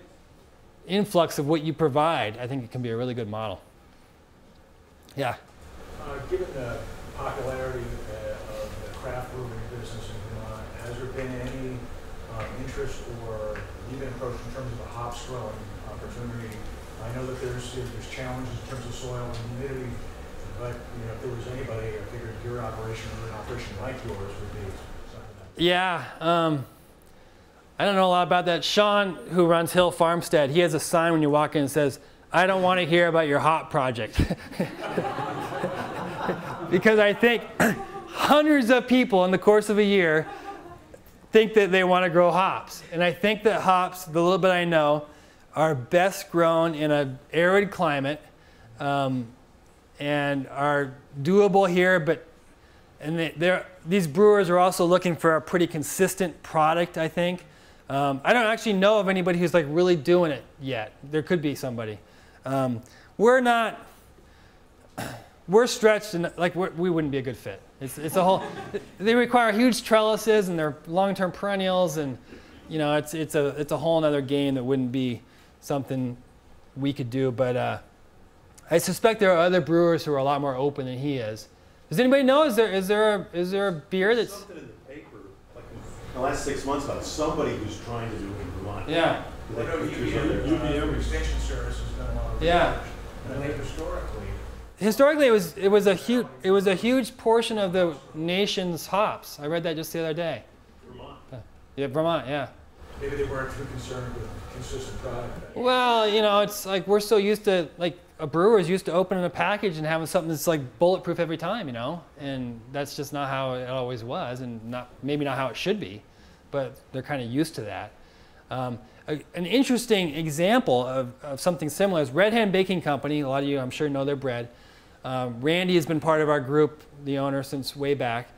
influx of what you provide, I think it can be a really good model. Yeah? Given the popularity of the craft brewery business in Vermont, has there been any interest or even approach in terms of a hops growing opportunity? I know that there's challenges in terms of soil and humidity, but if there was anybody, I figured your operation or an operation like yours would be something like that. Yeah, I don't know a lot about that. Sean, who runs Hill Farmstead, he has a sign when you walk in that says, "I don't want to hear about your hop project." Because I think hundreds of people in the course of a year think that they want to grow hops. And I think that hops, the little bit I know, are best grown in an arid climate and are doable here, but these brewers are also looking for a pretty consistent product, I think. I don't actually know of anybody who's really doing it yet. There could be somebody. We're stretched and we wouldn't be a good fit. It's a whole, they require huge trellises and they're long-term perennials and it's a whole nother game that wouldn't be something we could do, but I suspect there are other brewers who are a lot more open than he is. Does anybody know? Is there a beer that's something in the paper in the last 6 months about somebody who's trying to do it in Vermont? Yeah. UVM Extension Service has done a lot of research. Yeah. And I think historically it was a huge portion of the nation's hops. I read that just the other day. Vermont. Yeah, Vermont. Yeah. Maybe they weren't too concerned with consistent product. Well, it's we're so used to a brewer's used to opening a package and having something that's bulletproof every time, and that's just not how it always was, and maybe not how it should be. but they're kind of used to that. An interesting example of something similar is Red Hen Baking Company. A lot of you, I'm sure, know their bread. Randy has been part of our group, the owner, since way back.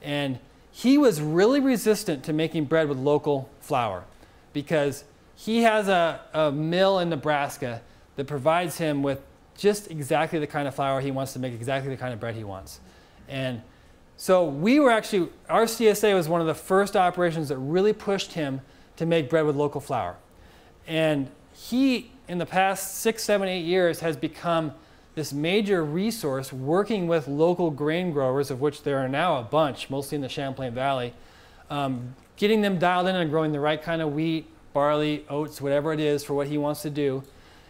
And he was really resistant to making bread with local flour because he has a mill in Nebraska that provides him with just exactly the kind of flour he wants to make exactly the kind of bread he wants. And so we were actually, our CSA was one of the first operations that really pushed him to make bread with local flour. And he, in the past 6, 7, 8 years, has become this major resource working with local grain growers, of which there are now a bunch, mostly in the Champlain Valley, getting them dialed in and growing the right kind of wheat, barley, oats, whatever it is for what he wants to do.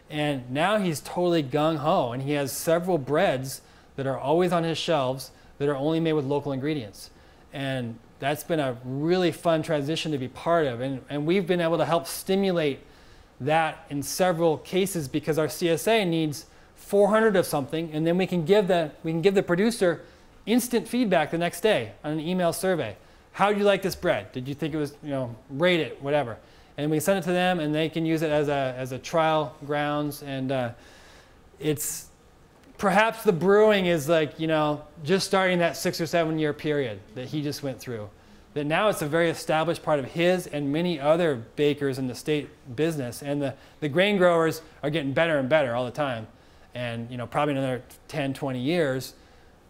And now he's totally gung-ho, and he has several breads that are always on his shelves that are only made with local ingredients. And that's been a really fun transition to be part of. And we've been able to help stimulate that in several cases because our CSA needs 400 of something, and then we can give the producer instant feedback the next day on an email survey. How do you like this bread? Did you think it was, you know, rate it, whatever. And we send it to them, and they can use it as a trial grounds. And it's perhaps the brewing is like, you know, just starting that 6 or 7 year period that he just went through. That now it's a very established part of his and many other bakers in the state business. And the grain growers are getting better and better all the time. And, you know, probably another 10, 20 years,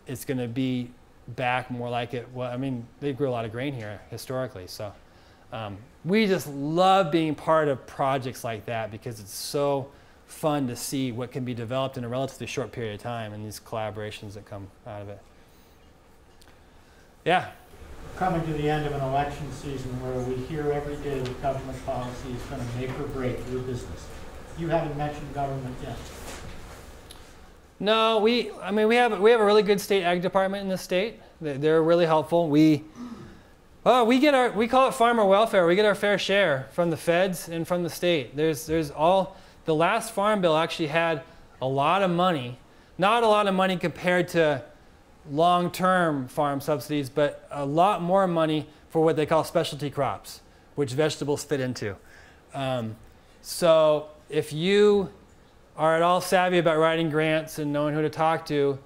it's going to be back more like it. Well, I mean, they grew a lot of grain here historically. So we just love being part of projects like that because it's so fun to see what can be developed in a relatively short period of time and these collaborations that come out of it. Yeah? Coming to the end of an election season where we hear every day that government policy is going to make or break your business. You haven't mentioned government yet. No, we have a really good state ag department in the state. They're really helpful. We call it farmer welfare. We get our fair share from the feds and from the state. The last farm bill actually had a lot of money, not a lot of money compared to long-term farm subsidies, but a lot more money for what they call specialty crops, which vegetables fit into. So if you are at all savvy about writing grants and knowing who to talk to,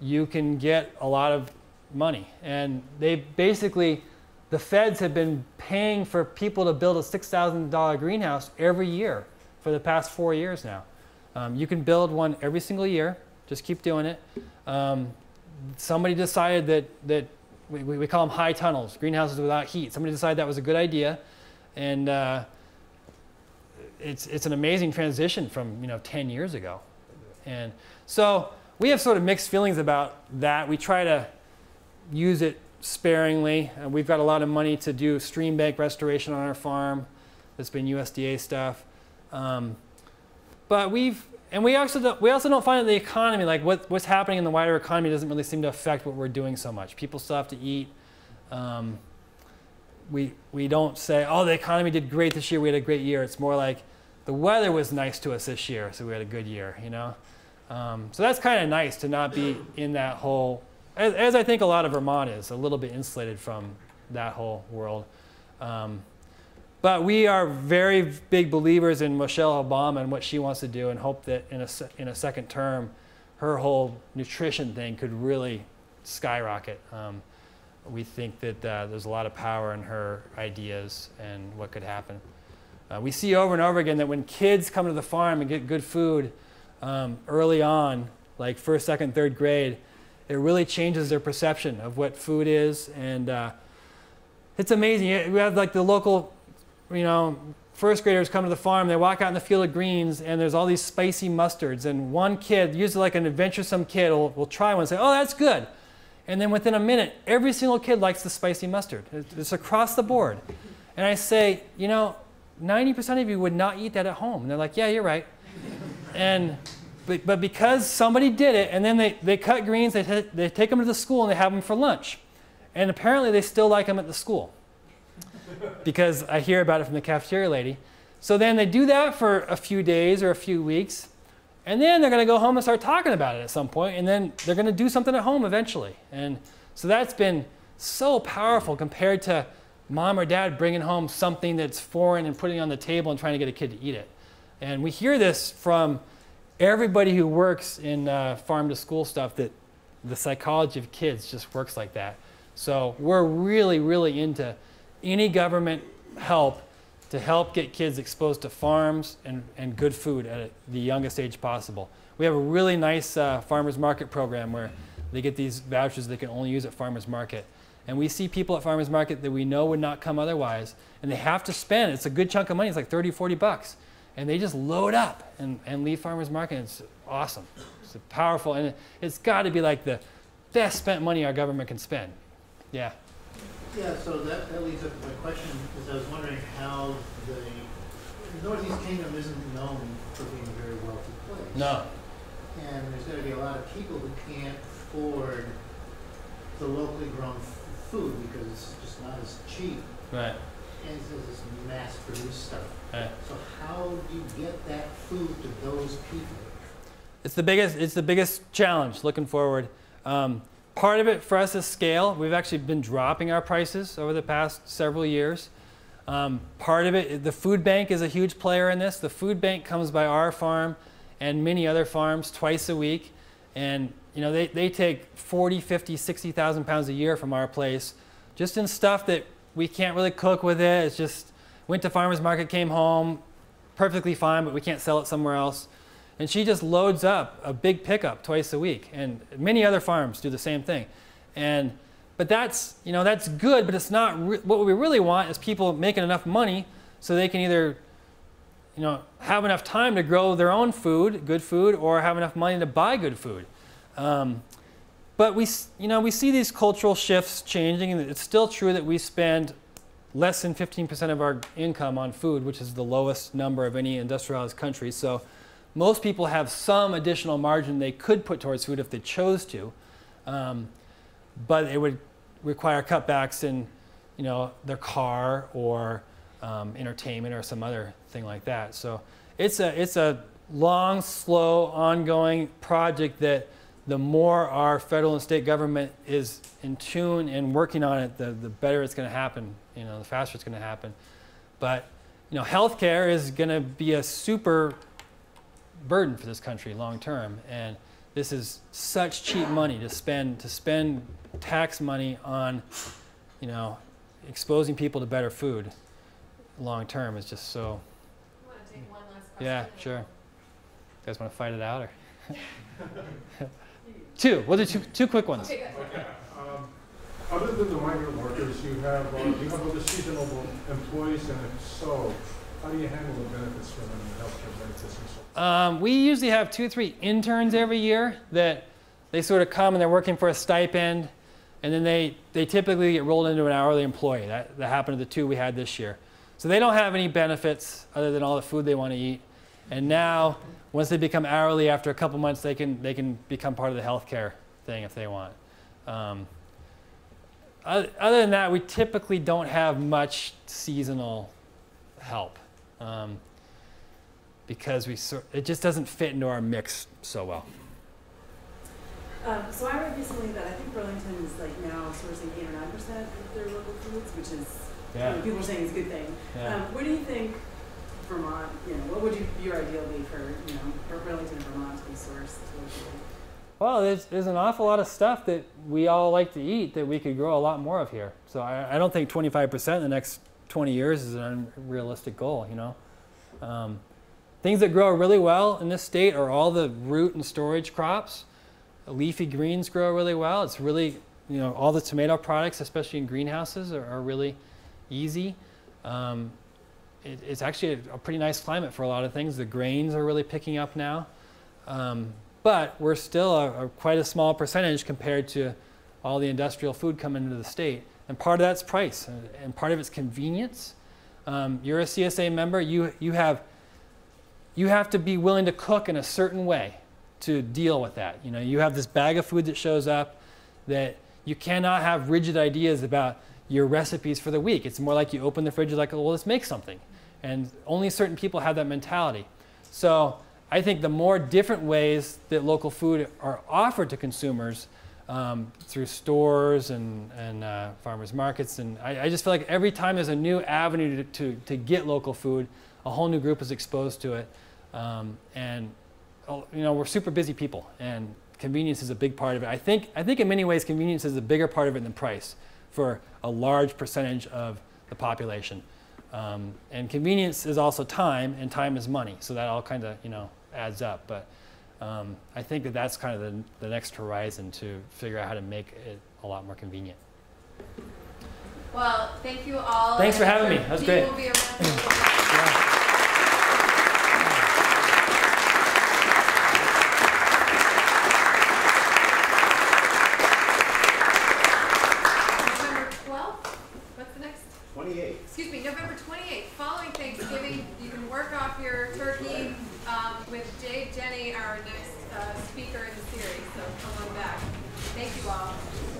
you can get a lot of money. And they basically, the feds have been paying for people to build a $6,000 greenhouse every year for the past 4 years now. You can build one every single year. Just keep doing it. Somebody decided that we call them high tunnels, greenhouses without heat. Somebody decided that was a good idea. And it's an amazing transition from, you know, 10 years ago. And so we have sort of mixed feelings about that. We try to use it sparingly. We've got a lot of money to do stream bank restoration on our farm. That's been USDA stuff. But we also don't find that the economy, like what's happening in the wider economy, doesn't really seem to affect what we're doing so much. People still have to eat. We don't say, oh, the economy did great this year. We had a great year. It's more like the weather was nice to us this year, so we had a good year. You know, so that's kind of nice to not be in that whole. As I think a lot of Vermont is a little bit insulated from that whole world. But we are very big believers in Michelle Obama and what she wants to do, and hope that in a second term, her whole nutrition thing could really skyrocket. We think that there's a lot of power in her ideas and what could happen. We see over and over again that when kids come to the farm and get good food early on, like first, second, third grade, it really changes their perception of what food is. And it's amazing. We have like the local, you know, first graders come to the farm, they walk out in the field of greens, and there's all these spicy mustards. And one kid, usually like an adventuresome kid, will try one and say, oh, that's good. And then within a minute, every single kid likes the spicy mustard. It's across the board. And I say, you know, 90% of you would not eat that at home. And they're like, yeah, you're right. But because somebody did it, and then they cut greens, they take them to the school, and they have them for lunch. And apparently they still like them at the school, because I hear about it from the cafeteria lady. So then they do that for a few days or a few weeks, and then they're going to go home and start talking about it at some point, and then they're going to do something at home eventually. And so that's been so powerful compared to mom or dad bringing home something that's foreign and putting it on the table and trying to get a kid to eat it. And we hear this from everybody who works in farm to school stuff, that the psychology of kids just works like that. So we're really, really into any government help to help get kids exposed to farms and good food at the youngest age possible. We have a really nice farmers market program where they get these vouchers they can only use at farmers market. And we see people at farmers market that we know would not come otherwise, and they have to spend, it's a good chunk of money, it's like 30, 40 bucks. And they just load up and leave farmers market, and it's awesome. It's powerful, and it's gotta be like the best spent money our government can spend. Yeah. Yeah, so that leads up to my question, because I was wondering how the Northeast Kingdom isn't known for being a very wealthy place. No. And there's going to be a lot of people who can't afford the locally grown food because it's just not as cheap. Right. And it's this mass-produced stuff. Right. So how do you get that food to those people? It's the biggest challenge looking forward. Part of it for us is scale. We've actually been dropping our prices over the past several years. Part of it, the food bank is a huge player in this. The food bank comes by our farm and many other farms twice a week. And you know, they take 40, 50, 60,000 pounds a year from our place, just in stuff that we can't really cook with it. It's just, went to farmer's market, came home, perfectly fine, but we can't sell it somewhere else. And she just loads up a big pickup twice a week, and many other farms do the same thing. And but that's, you know, that's good, but it's not what we really want is people making enough money so they can either, you know, have enough time to grow their own food, good food, or have enough money to buy good food. But we, you know, we see these cultural shifts changing, and it's still true that we spend less than 15% of our income on food, which is the lowest number of any industrialized country. So most people have some additional margin they could put towards food if they chose to, but it would require cutbacks in, you know, their car or entertainment or some other thing like that. So it's a long, slow, ongoing project that the more our federal and state government is in tune and working on it, the better it's going to happen. You know, the faster it's going to happen. But you know, healthcare is going to be a super burden for this country long term, and this is such cheap money to spend tax money on, you know, exposing people to better food long term is just so. You want to take one last question? Yeah, sure. You guys want to fight it out, or two? We'll do two quick ones. Okay, other than the migrant workers, do you have other seasonal employees, and if so, how do you handle the benefits for them and healthcare benefits and so forth? We usually have 2 or 3 interns every year that they sort of come and they're working for a stipend, and then they typically get rolled into an hourly employee. That happened to the 2 we had this year. So they don't have any benefits other than all the food they want to eat. And now, once they become hourly, after a couple months, they can become part of the healthcare thing if they want. Other than that, we typically don't have much seasonal help. Because it just doesn't fit into our mix so well. So I read recently that I think Burlington is like now sourcing 8 or 9% of their local foods, which is, yeah, you know, people are saying it's a good thing. Yeah. What do you think Vermont, you know, what would your ideal be for, you know, for Burlington and Vermont to be sourced locally? Well, there's an awful lot of stuff that we all like to eat that we could grow a lot more of here. So I don't think 25% in the next 20 years is an unrealistic goal, you know. Things that grow really well in this state are all the root and storage crops. Leafy greens grow really well. It's really, you know, all the tomato products, especially in greenhouses, are really easy. It's actually a pretty nice climate for a lot of things. The grains are really picking up now. But we're still quite a small percentage compared to all the industrial food coming into the state. And part of that's price, and part of it's convenience. You're a CSA member, you have to be willing to cook in a certain way to deal with that. You know, you have this bag of food that shows up that you cannot have rigid ideas about your recipes for the week. It's more like you open the fridge, you're like, well, let's make something. And only certain people have that mentality. So I think the more different ways that local food are offered to consumers, through stores and farmers markets. And I just feel like every time there's a new avenue to get local food, a whole new group is exposed to it. And you know, we're super busy people, and convenience is a big part of it. I think in many ways convenience is a bigger part of it than price for a large percentage of the population. And convenience is also time, and time is money. So that all kind of, you know, adds up. But I think that that's kind of the next horizon, to figure out how to make it a lot more convenient. Well, thank you all. Thanks for having me. That was great. Yeah. Jay Jenny, our next speaker in the series, so come on back. Thank you all.